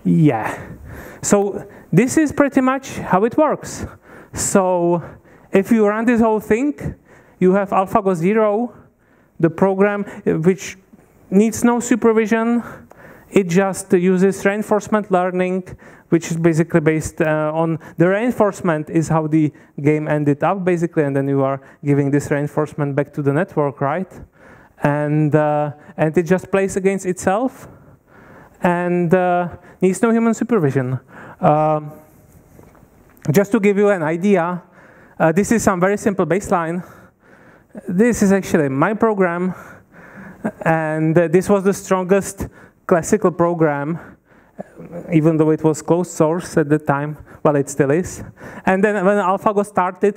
yeah. So this is pretty much how it works. So if you run this whole thing, you have AlphaGo Zero, the program which needs no supervision. It just uses reinforcement learning, which is basically based on the reinforcement is how the game ended up, basically, and then you are giving this reinforcement back to the network, right? And it just plays against itself, and needs no human supervision. Just to give you an idea, this is some very simple baseline. This is actually my program. And this was the strongest classical program, even though it was closed source at the time. Well, it still is. And then when AlphaGo started,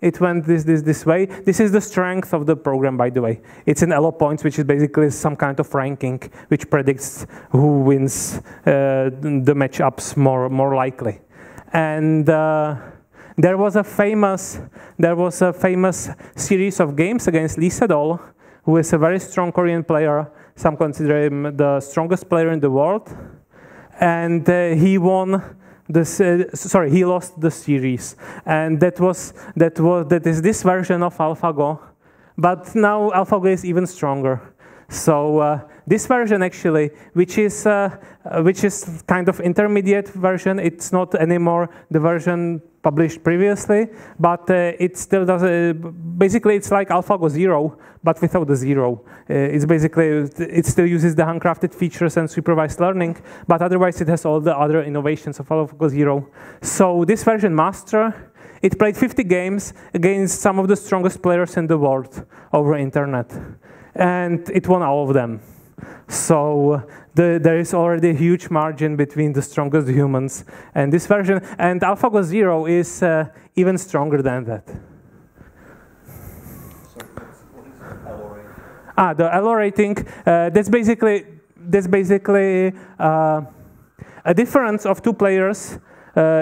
it went this way. This is the strength of the program, by the way. It's an Elo points, which is basically some kind of ranking, which predicts who wins the matchups more likely. And there was a famous series of games against Lee Sedol, who is a very strong Korean player. Some consider him the strongest player in the world. And he lost the series. And that is this version of AlphaGo. But now AlphaGo is even stronger. So This version actually, which is kind of intermediate version, it's not anymore the version published previously, but it still does. Basically, it's like AlphaGo Zero, but without the zero. It still uses the handcrafted features and supervised learning, but otherwise it has all the other innovations of AlphaGo Zero. So this version master. It played 50 games against some of the strongest players in the world over internet, and it won all of them. So there is already a huge margin between the strongest humans and this version, and AlphaGo Zero is even stronger than that. So what is Elo rating? Ah, the Elo rating. That's basically a difference of two players.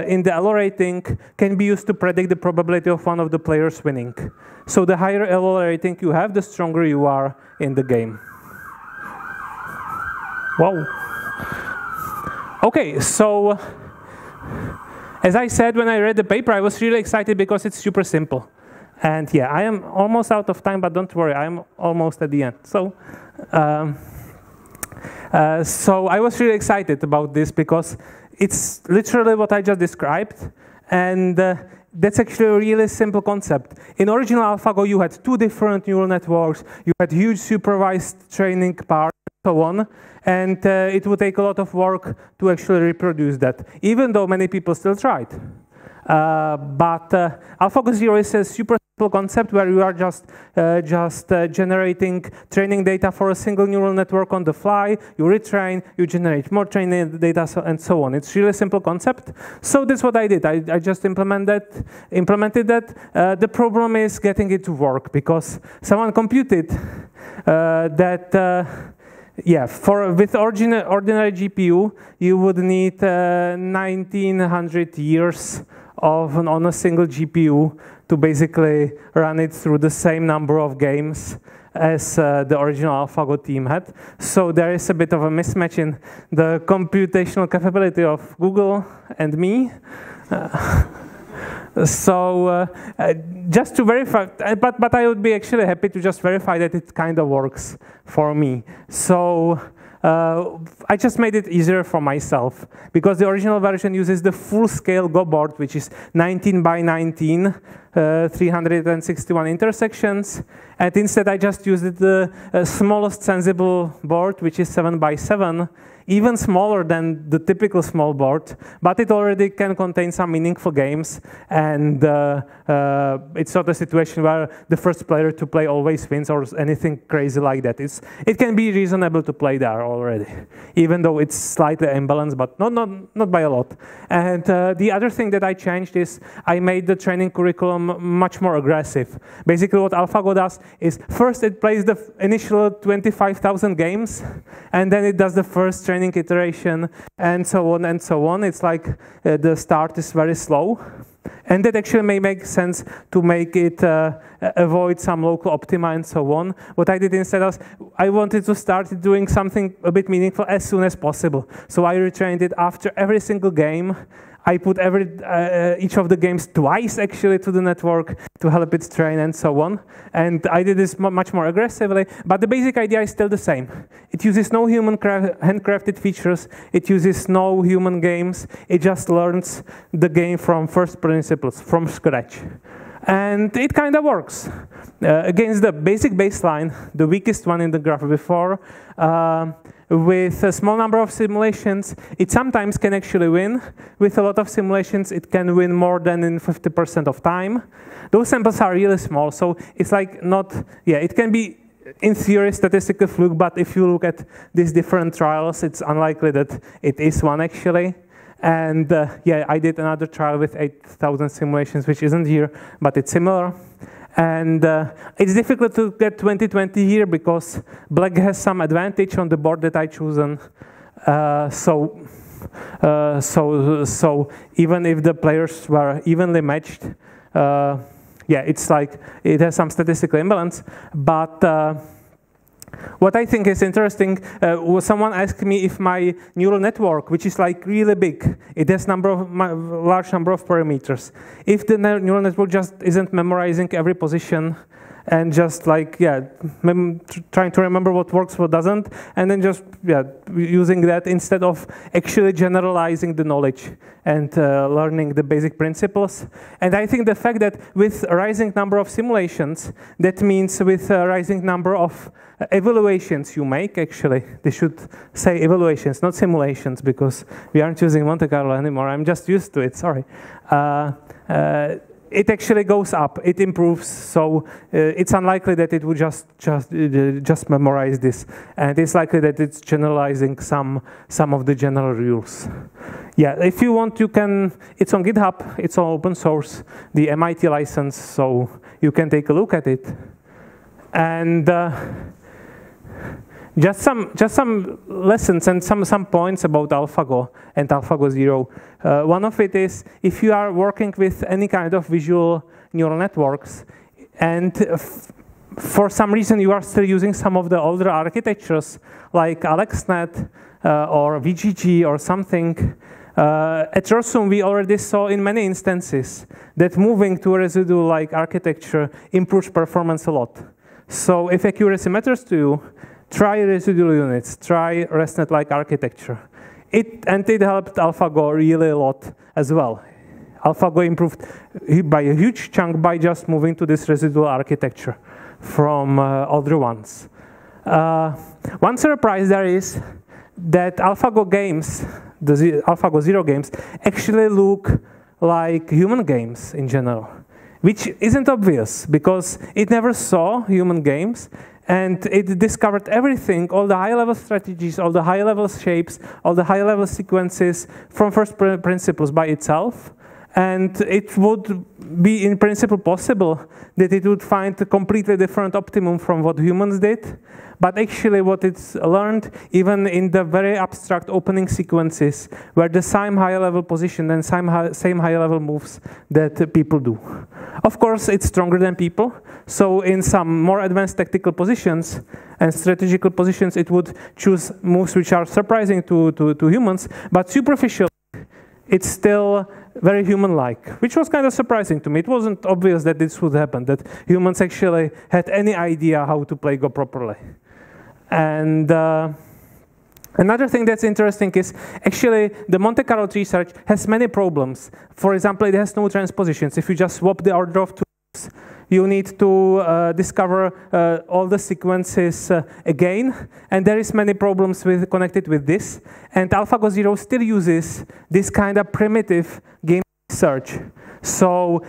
In the Elo rating can be used to predict the probability of one of the players winning. So the higher Elo rating you have, the stronger you are in the game. Wow. Okay, so as I said, when I read the paper, I was really excited because it's super simple. And yeah, I am almost out of time, but don't worry, I'm almost at the end. So. So I was really excited about this because it's literally what I just described, and that's actually a really simple concept. In original AlphaGo, you had two different neural networks, you had huge supervised training parts, and so on, and it would take a lot of work to actually reproduce that, even though many people still tried. But AlphaGo Zero is a super simple concept where you are just generating training data for a single neural network on the fly. You retrain, you generate more training data, and so on. It's really simple concept. So that's what I did. I just implemented that. The problem is getting it to work because someone computed that. Yeah, with ordinary GPU, you would need 1900 years on a single GPU to basically run it through the same number of games as the original AlphaGo team had. So there is a bit of a mismatch in the computational capability of Google and me. So just to verify, but I would be actually happy to just verify that it kind of works for me. So I just made it easier for myself because the original version uses the full-scale Go board, which is 19 by 19, 361 intersections. And instead, I just used the smallest sensible board, which is 7 by 7. Even smaller than the typical small board, but it already can contain some meaningful games, and it's not a situation where the first player to play always wins or anything crazy like that. It can be reasonable to play there already, even though it's slightly imbalanced, but not by a lot. And the other thing that I changed is I made the training curriculum much more aggressive. Basically what AlphaGo does is first it plays the initial 25,000 games, and then it does the first training iteration, and so on and so on. It's like the start is very slow. And that actually may make sense to make it avoid some local optima and so on. What I did instead was I wanted to start doing something a bit meaningful as soon as possible. So I retrained it after every single game. I put each of the games twice actually to the network to help it train and so on. And I did this much more aggressively, but the basic idea is still the same. It uses no human handcrafted features. It uses no human games. It just learns the game from first principles, from scratch. And it kind of works. Against the basic baseline, the weakest one in the graph before, with a small number of simulations, it sometimes can actually win. With a lot of simulations, it can win more than in 50% of time. Those samples are really small, so it's like it can be in theory statistical fluke, but if you look at these different trials, it's unlikely that it is one actually. And I did another trial with 8,000 simulations, which isn't here, but it's similar. And it's difficult to get 20/20 here because black has some advantage on the board that I chosen. So even if the players were evenly matched, it's like it has some statistical imbalance. But what I think is interesting, someone asked me if my neural network, which is like really big, it has large number of parameters, if the neural network just isn't memorizing every position and just like, yeah, trying to remember what works, what doesn't, and then just, yeah, using that instead of actually generalizing the knowledge and learning the basic principles. And I think the fact that with a rising number of simulations, that means with a rising number of evaluations you make, actually, they should say evaluations, not simulations, because we aren't using Monte Carlo anymore. I'm just used to it, sorry. It actually goes up, it improves, so it's unlikely that it would just memorize this, and it's likely that it's generalizing some of the general rules. Yeah, if you want, you can, it's on GitHub, it's all open source, the MIT license, so you can take a look at it. And just some lessons and some points about AlphaGo and AlphaGo Zero. One of it is, if you are working with any kind of visual neural networks and for some reason you are still using some of the older architectures like AlexNet or VGG or something, at Rossum we already saw in many instances that moving to a residue-like architecture improves performance a lot. So if accuracy matters to you, try residual units, try ResNet-like architecture. And it helped AlphaGo really a lot as well. AlphaGo improved by a huge chunk by just moving to this residual architecture from other ones. One surprise there is that AlphaGo games, the AlphaGo Zero games, actually look like human games in general, which isn't obvious because it never saw human games. And it discovered everything, all the high-level strategies, all the high-level shapes, all the high-level sequences from first principles by itself. And it would be in principle possible that it would find a completely different optimum from what humans did. But actually what it's learned, even in the very abstract opening sequences, were the same high-level position and same high-level moves that people do. Of course, it's stronger than people. So in some more advanced tactical positions and strategical positions, it would choose moves which are surprising to humans, but superficial. It's still very human-like, which was kind of surprising to me. It wasn't obvious that this would happen, that humans actually had any idea how to play Go properly. And another thing that's interesting is actually the Monte Carlo tree search has many problems. For example, it has no transpositions. If you just swap the order of two, you need to discover all the sequences again, and there is many problems with connected with this. And AlphaGo Zero still uses this kind of primitive game search. So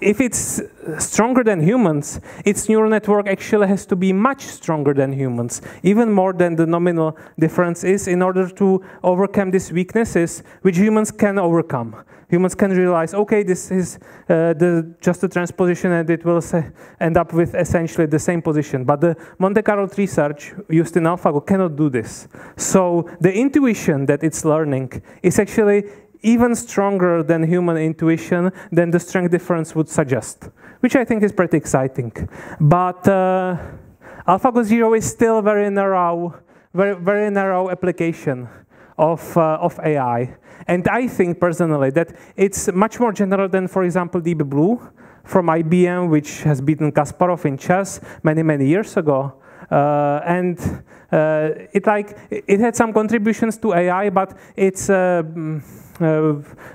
if it's stronger than humans, its neural network actually has to be much stronger than humans, even more than the nominal difference is, in order to overcome these weaknesses, which humans can overcome. Humans can realize, okay, this is just a transposition, and it will end up with essentially the same position. But the Monte Carlo tree search used in AlphaGo cannot do this. So the intuition that it's learning is actually even stronger than human intuition than the strength difference would suggest, which I think is pretty exciting. But AlphaGo Zero is still very narrow, very narrow application of AI. And I think personally that it's much more general than, for example, Deep Blue from IBM, which has beaten Kasparov in chess many, many years ago. It had some contributions to AI, but it's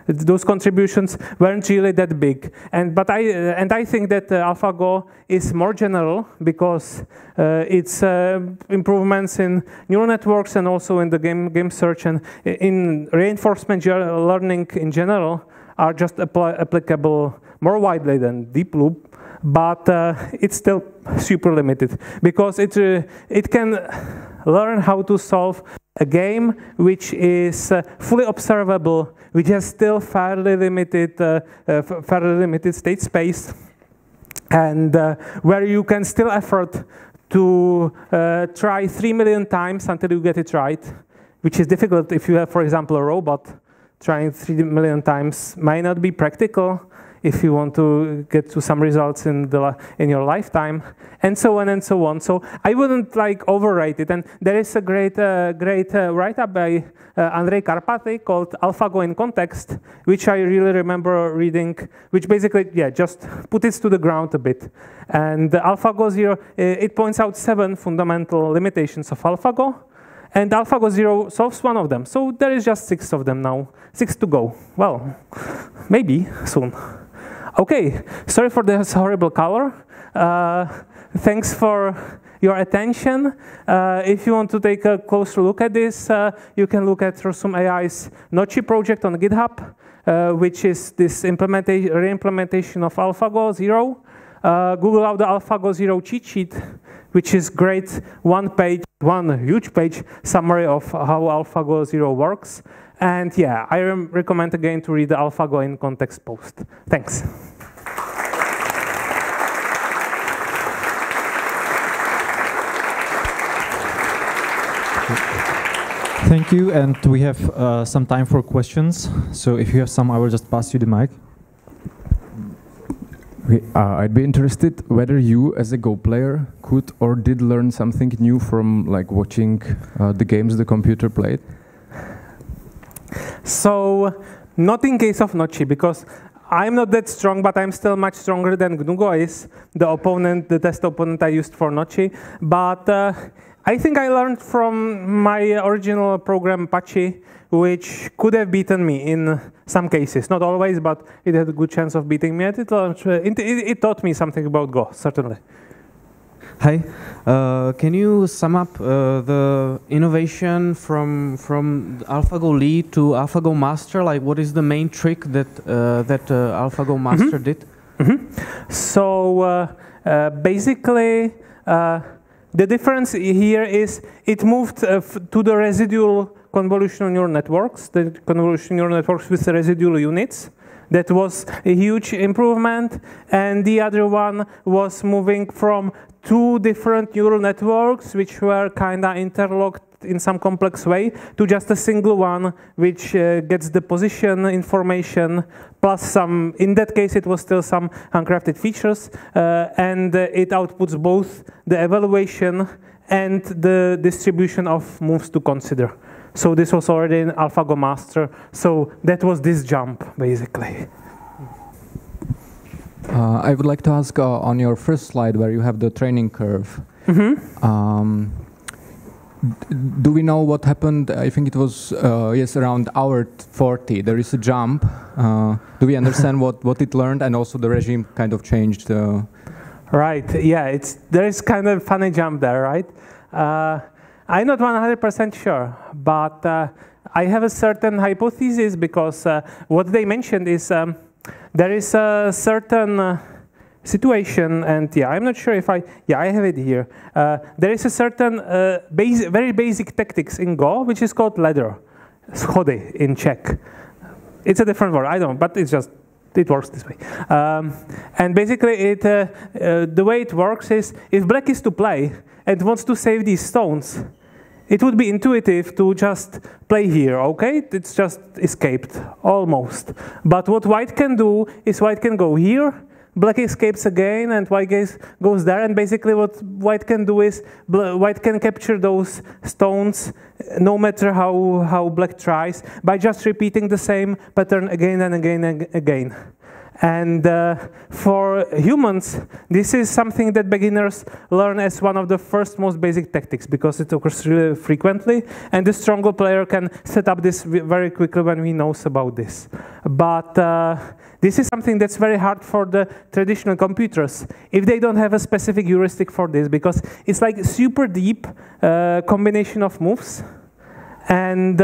those contributions weren't really that big. And I think that AlphaGo is more general because its improvements in neural networks and also in the game search and in reinforcement learning in general are just applicable more widely than deep loop. But it's still super limited because it can learn how to solve a game which is fully observable, which has still fairly limited state space, and where you can still effort to try 3 million times until you get it right, which is difficult if you have, for example, a robot. Trying 3 million times might not be practical. if you want to get to some results in your lifetime, and so on and so on. So I wouldn't like overrate it. And there is a great write-up by Andrei Karpaty called AlphaGo in Context, which I really remember reading, which basically, yeah, just put it to the ground a bit. And AlphaGo Zero, it points out 7 fundamental limitations of AlphaGo. And AlphaGo Zero solves one of them. So there is just 6 of them now, 6 to go. Well, maybe soon. Okay, sorry for this horrible color. Thanks for your attention. If you want to take a closer look at this, you can look at Rossum AI's Notchi project on GitHub, which is this re-implementation of AlphaGo Zero. Google out the AlphaGo Zero cheat sheet, which is great, one huge page summary of how AlphaGo Zero works. And yeah, I recommend again to read the AlphaGo in Context post. Thanks. Thank you, and we have some time for questions. So if you have some, I will just pass you the mic. I'd be interested whether you, as a Go player, could or did learn something new from like watching the games the computer played. So, not in case of Notchi, because I'm not that strong, but I'm still much stronger than Gnugo is, the opponent, the test opponent I used for Notchi. But I think I learned from my original program, Pachi, which could have beaten me in some cases. Not always, but it had a good chance of beating me. And it taught me something about Go, certainly. Hi. Can you sum up the innovation from AlphaGo Lead to AlphaGo Master? Like, what is the main trick that, AlphaGo Master did? So, basically, the difference here is it moved to the residual convolutional neural networks, the convolutional neural networks with the residual units. That was a huge improvement. And the other one was moving from 2 different neural networks, which were kind of interlocked in some complex way, to just a single one, which gets the position information, plus some, in that case, it was still some handcrafted features. And it outputs both the evaluation and the distribution of moves to consider. So this was already in AlphaGo Master. So that was this jump, basically. I would like to ask on your first slide where you have the training curve. Do we know what happened? I think it was yes, around hour 40. There is a jump. Do we understand what it learned, and also the regime kind of changed? Right. Yeah. There is kind of a funny jump there, right? I'm not 100% sure, but I have a certain hypothesis because what they mentioned is there is a certain situation, and yeah, I'm not sure if I have it here. There is a certain very basic tactics in Go, which is called ladder, schody in Czech. It's a different word, I don't, but it's just, it works this way. And basically, it the way it works is if black is to play, and wants to save these stones, it would be intuitive to just play here, okay? It's just escaped, almost. But what white can do is white can go here, black escapes again, and white goes there, and basically what white can do is white can capture those stones no matter how black tries by just repeating the same pattern again and again and again. And for humans, this is something that beginners learn as one of the first most basic tactics because it occurs really frequently. And the stronger player can set up this very quickly when he knows about this. But this is something that's very hard for the traditional computers if they don't have a specific heuristic for this because it's like super deep combination of moves. And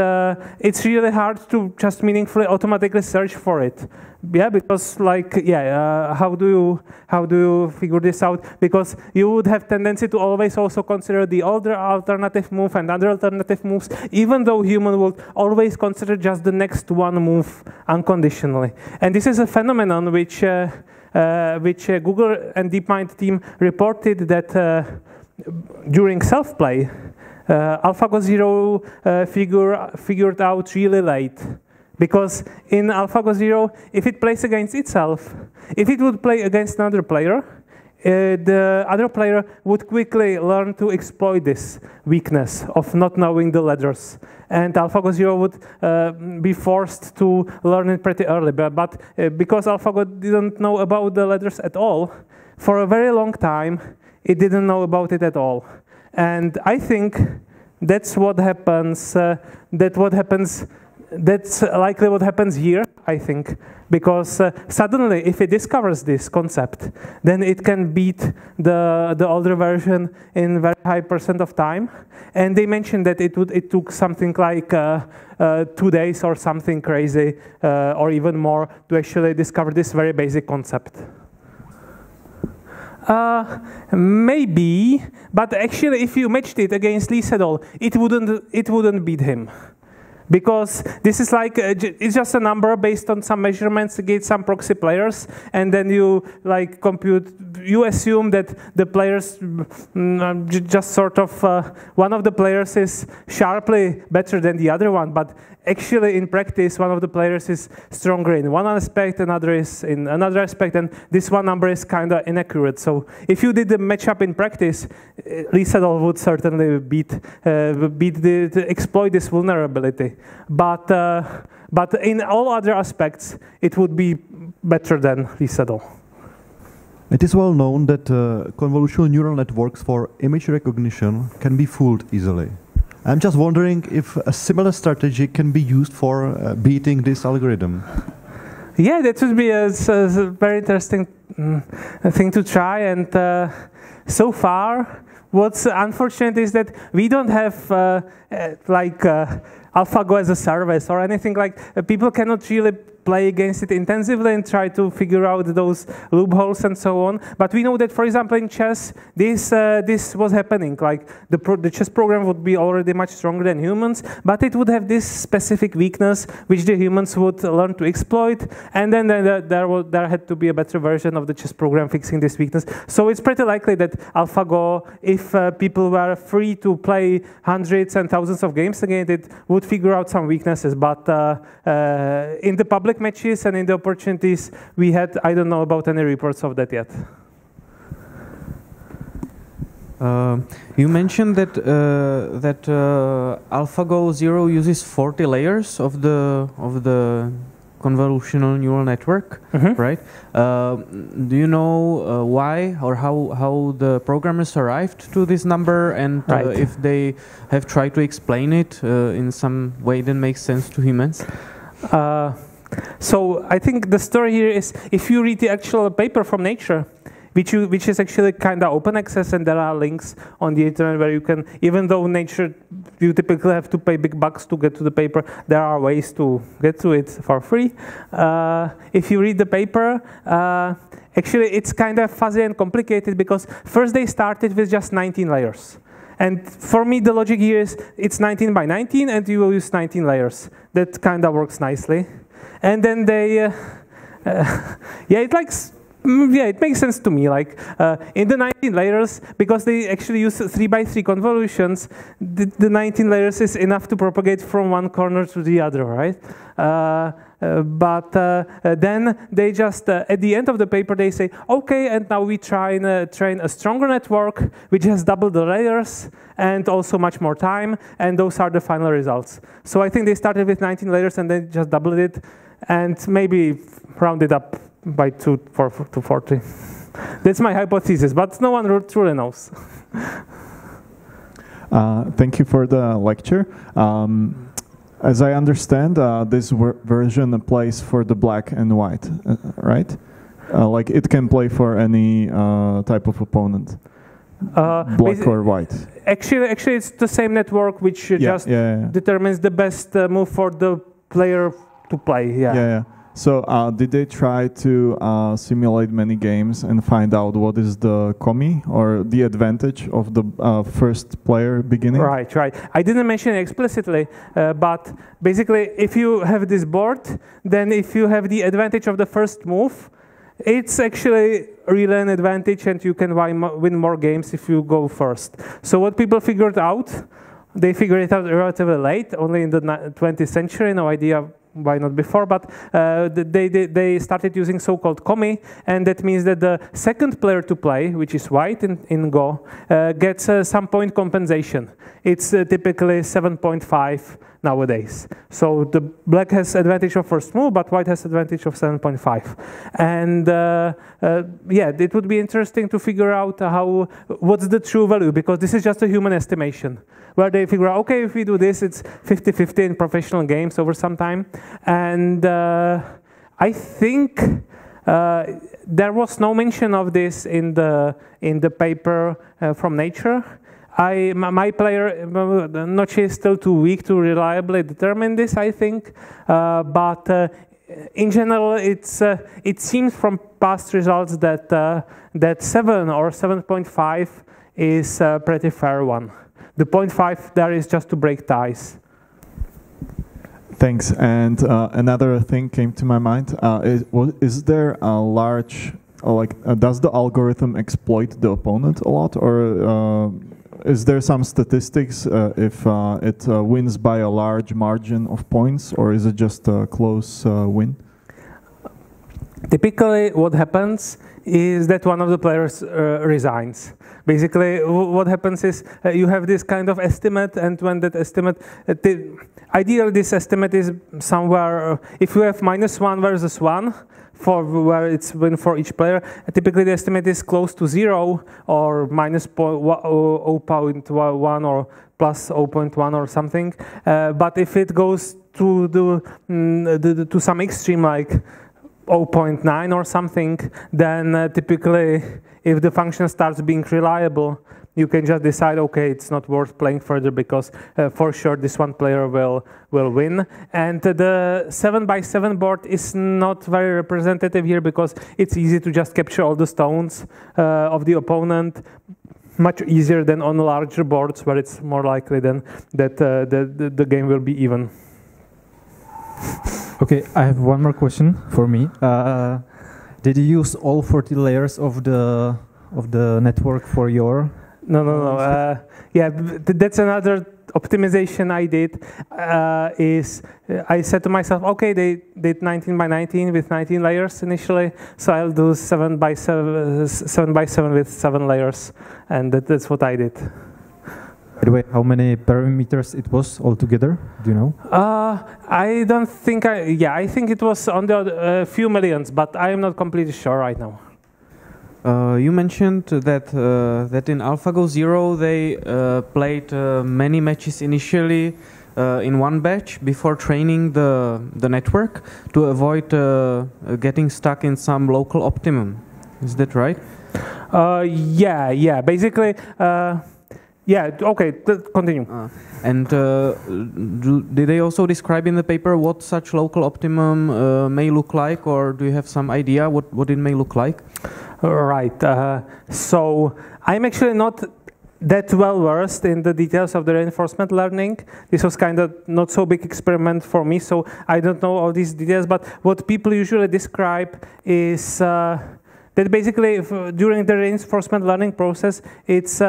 it's really hard to just meaningfully automatically search for it, yeah. Because like, yeah, how do you figure this out? Because you would have tendency to always also consider the other alternative move and other alternative moves, even though human would always consider just the next one move unconditionally. And this is a phenomenon which Google and DeepMind team reported that during self-play. AlphaGo Zero figured out really late Because in AlphaGo Zero, if it plays against itself, if it would play against another player, the other player would quickly learn to exploit this weakness of not knowing the letters. And AlphaGo Zero would be forced to learn it pretty early. But because AlphaGo didn't know about the letters at all, for a very long time, it didn't know about it at all. And I think that's what happens, that's likely what happens here, I think, because suddenly if it discovers this concept, then it can beat the older version in very high percent of time. And they mentioned that it took something like 2 days or something crazy or even more to actually discover this very basic concept. Maybe, but actually if you matched it against Lee Sedol, it wouldn't beat him. Because this is like, it's just a number based on some measurements against some proxy players, and then you like compute, you assume that the players just sort of, one of the players is sharply better than the other one, but actually in practice one of the players is stronger in one aspect, another is in another aspect, and this one number is kind of inaccurate. So if you did the matchup in practice, Lee Sedol would certainly exploit this vulnerability. But in all other aspects, it would be better than Lee Sedol. It is well known that convolutional neural networks for image recognition can be fooled easily. I'm just wondering if a similar strategy can be used for beating this algorithm. Yeah, that would be a very interesting thing to try. And so far, what's unfortunate is that we don't have AlphaGo as a service or anything like that. People cannot really play against it intensively and try to figure out those loopholes and so on. But we know that, for example, in chess, this was happening. Like the chess program would be already much stronger than humans, but it would have this specific weakness which the humans would learn to exploit. And then there had to be a better version of the chess program fixing this weakness. So it's pretty likely that AlphaGo, if people were free to play hundreds and thousands of games against it, would figure out some weaknesses. But in the public matches and in the opportunities we had, I don't know about any reports of that yet. You mentioned that AlphaGo Zero uses 40 layers of the convolutional neural network, mm-hmm. right? Do you know why or how the programmers arrived to this number, and right. If they have tried to explain it in some way that makes sense to humans? So I think the story here is, if you read the actual paper from Nature, which is actually kind of open access, and there are links on the internet where you can, even though Nature, you typically have to pay big bucks to get to the paper, there are ways to get to it for free. If you read the paper, actually it's kind of fuzzy and complicated, because first they started with just 19 layers. And for me, the logic here is it's 19 by 19, and you will use 19 layers. That kind of works nicely. And then they, it makes sense to me. Like in the 19 layers, because they actually use 3 by 3 convolutions, the 19 layers is enough to propagate from one corner to the other, right? Then they just, at the end of the paper, they say, okay, and now we try and train a stronger network, which has double the layers and also much more time, and those are the final results. So I think they started with 19 layers and then just doubled it, and maybe rounded up by 2 to 40. That's my hypothesis, but no one truly knows. Thank you for the lecture. As I understand, this version plays for the black and white, right? Like it can play for any type of opponent, black or white. Actually, it's the same network which determines the best move for the player to play. Yeah. So, did they try to simulate many games and find out what is the komi or the advantage of the first player beginning? Right, right. I didn't mention it explicitly, but basically, if you have this board, then if you have the advantage of the first move, it's actually really an advantage, and you can win more games if you go first. So, what people figured out, they figured it out relatively late, only in the 20th century, no idea why not before, but they started using so-called komi, and that means that the second player to play, which is white in Go, gets some point compensation. It's typically 7.5 nowadays. So the black has advantage of first move, but white has advantage of 7.5. And yeah, it would be interesting to figure out how, what's the true value, because this is just a human estimation, where they figure out, okay, if we do this, it's 50-50 in professional games over some time. And I think there was no mention of this in the paper from Nature. My player, Notchi, is still too weak to reliably determine this, I think. But in general, it's it seems from past results that that 7 or 7.5 is a pretty fair one. The 0.5 there is just to break ties. Thanks. And another thing came to my mind: is there a large, like, does the algorithm exploit the opponent a lot, or? Is there some statistics if it wins by a large margin of points, or is it just a close win? Typically, what happens is that one of the players resigns. Basically, what happens is you have this kind of estimate, and when that estimate, ideally this estimate is somewhere, if you have -1 versus 1, for where it's win for each player, typically the estimate is close to 0 or -0.1 or +0.1 or something. But if it goes to to some extreme, like 0.9 or something, then typically if the function starts being reliable, you can just decide, okay, it's not worth playing further because for sure this one player will win. And the 7x7 board is not very representative here because it's easy to just capture all the stones of the opponent, much easier than on larger boards where it's more likely than that the game will be even. Okay, I have one more question for me. Did you use all 40 layers of the network for your? No. Yeah, that's another optimization I did. Is I said to myself, okay, they did 19x19 with 19 layers initially, so I'll do 7x7 with 7 layers, and that's what I did. By the way, how many parameters it was altogether? Do you know? I don't think. I think it was on the few millions, but I am not completely sure right now. You mentioned that that in AlphaGo Zero they played many matches initially in one batch before training the network to avoid getting stuck in some local optimum. Is that right? Yeah. Basically. Yeah, okay, continue. And did they also describe in the paper what such local optimum may look like, or do you have some idea what it may look like? Right, so I'm actually not that well versed in the details of the reinforcement learning. This was kind of not so big experiment for me, so I don't know all these details, but what people usually describe is that basically if, during the reinforcement learning process, it's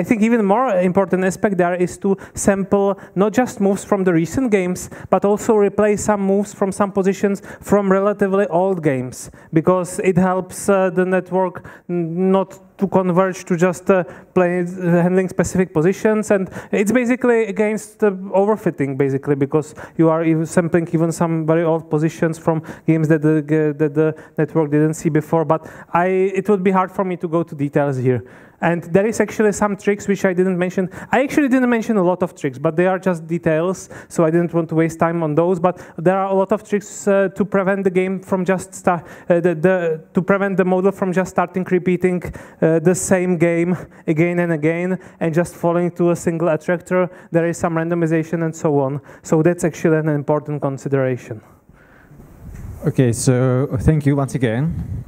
I think even more important aspect there is to sample not just moves from the recent games, but also replace some moves from some positions from relatively old games, because it helps the network not to converge to just handling specific positions, and it's basically against overfitting, basically, because you are even sampling even some very old positions from games that the network didn't see before. But it would be hard for me to go to details here. And there is actually some tricks which I didn't mention. I actually didn't mention a lot of tricks, but they are just details, so I didn't want to waste time on those. But there are a lot of tricks to prevent the game from just to prevent the model from just starting repeating the same game again and again, and just falling to a single attractor. There is some randomization and so on. So that's actually an important consideration. Okay, so thank you once again.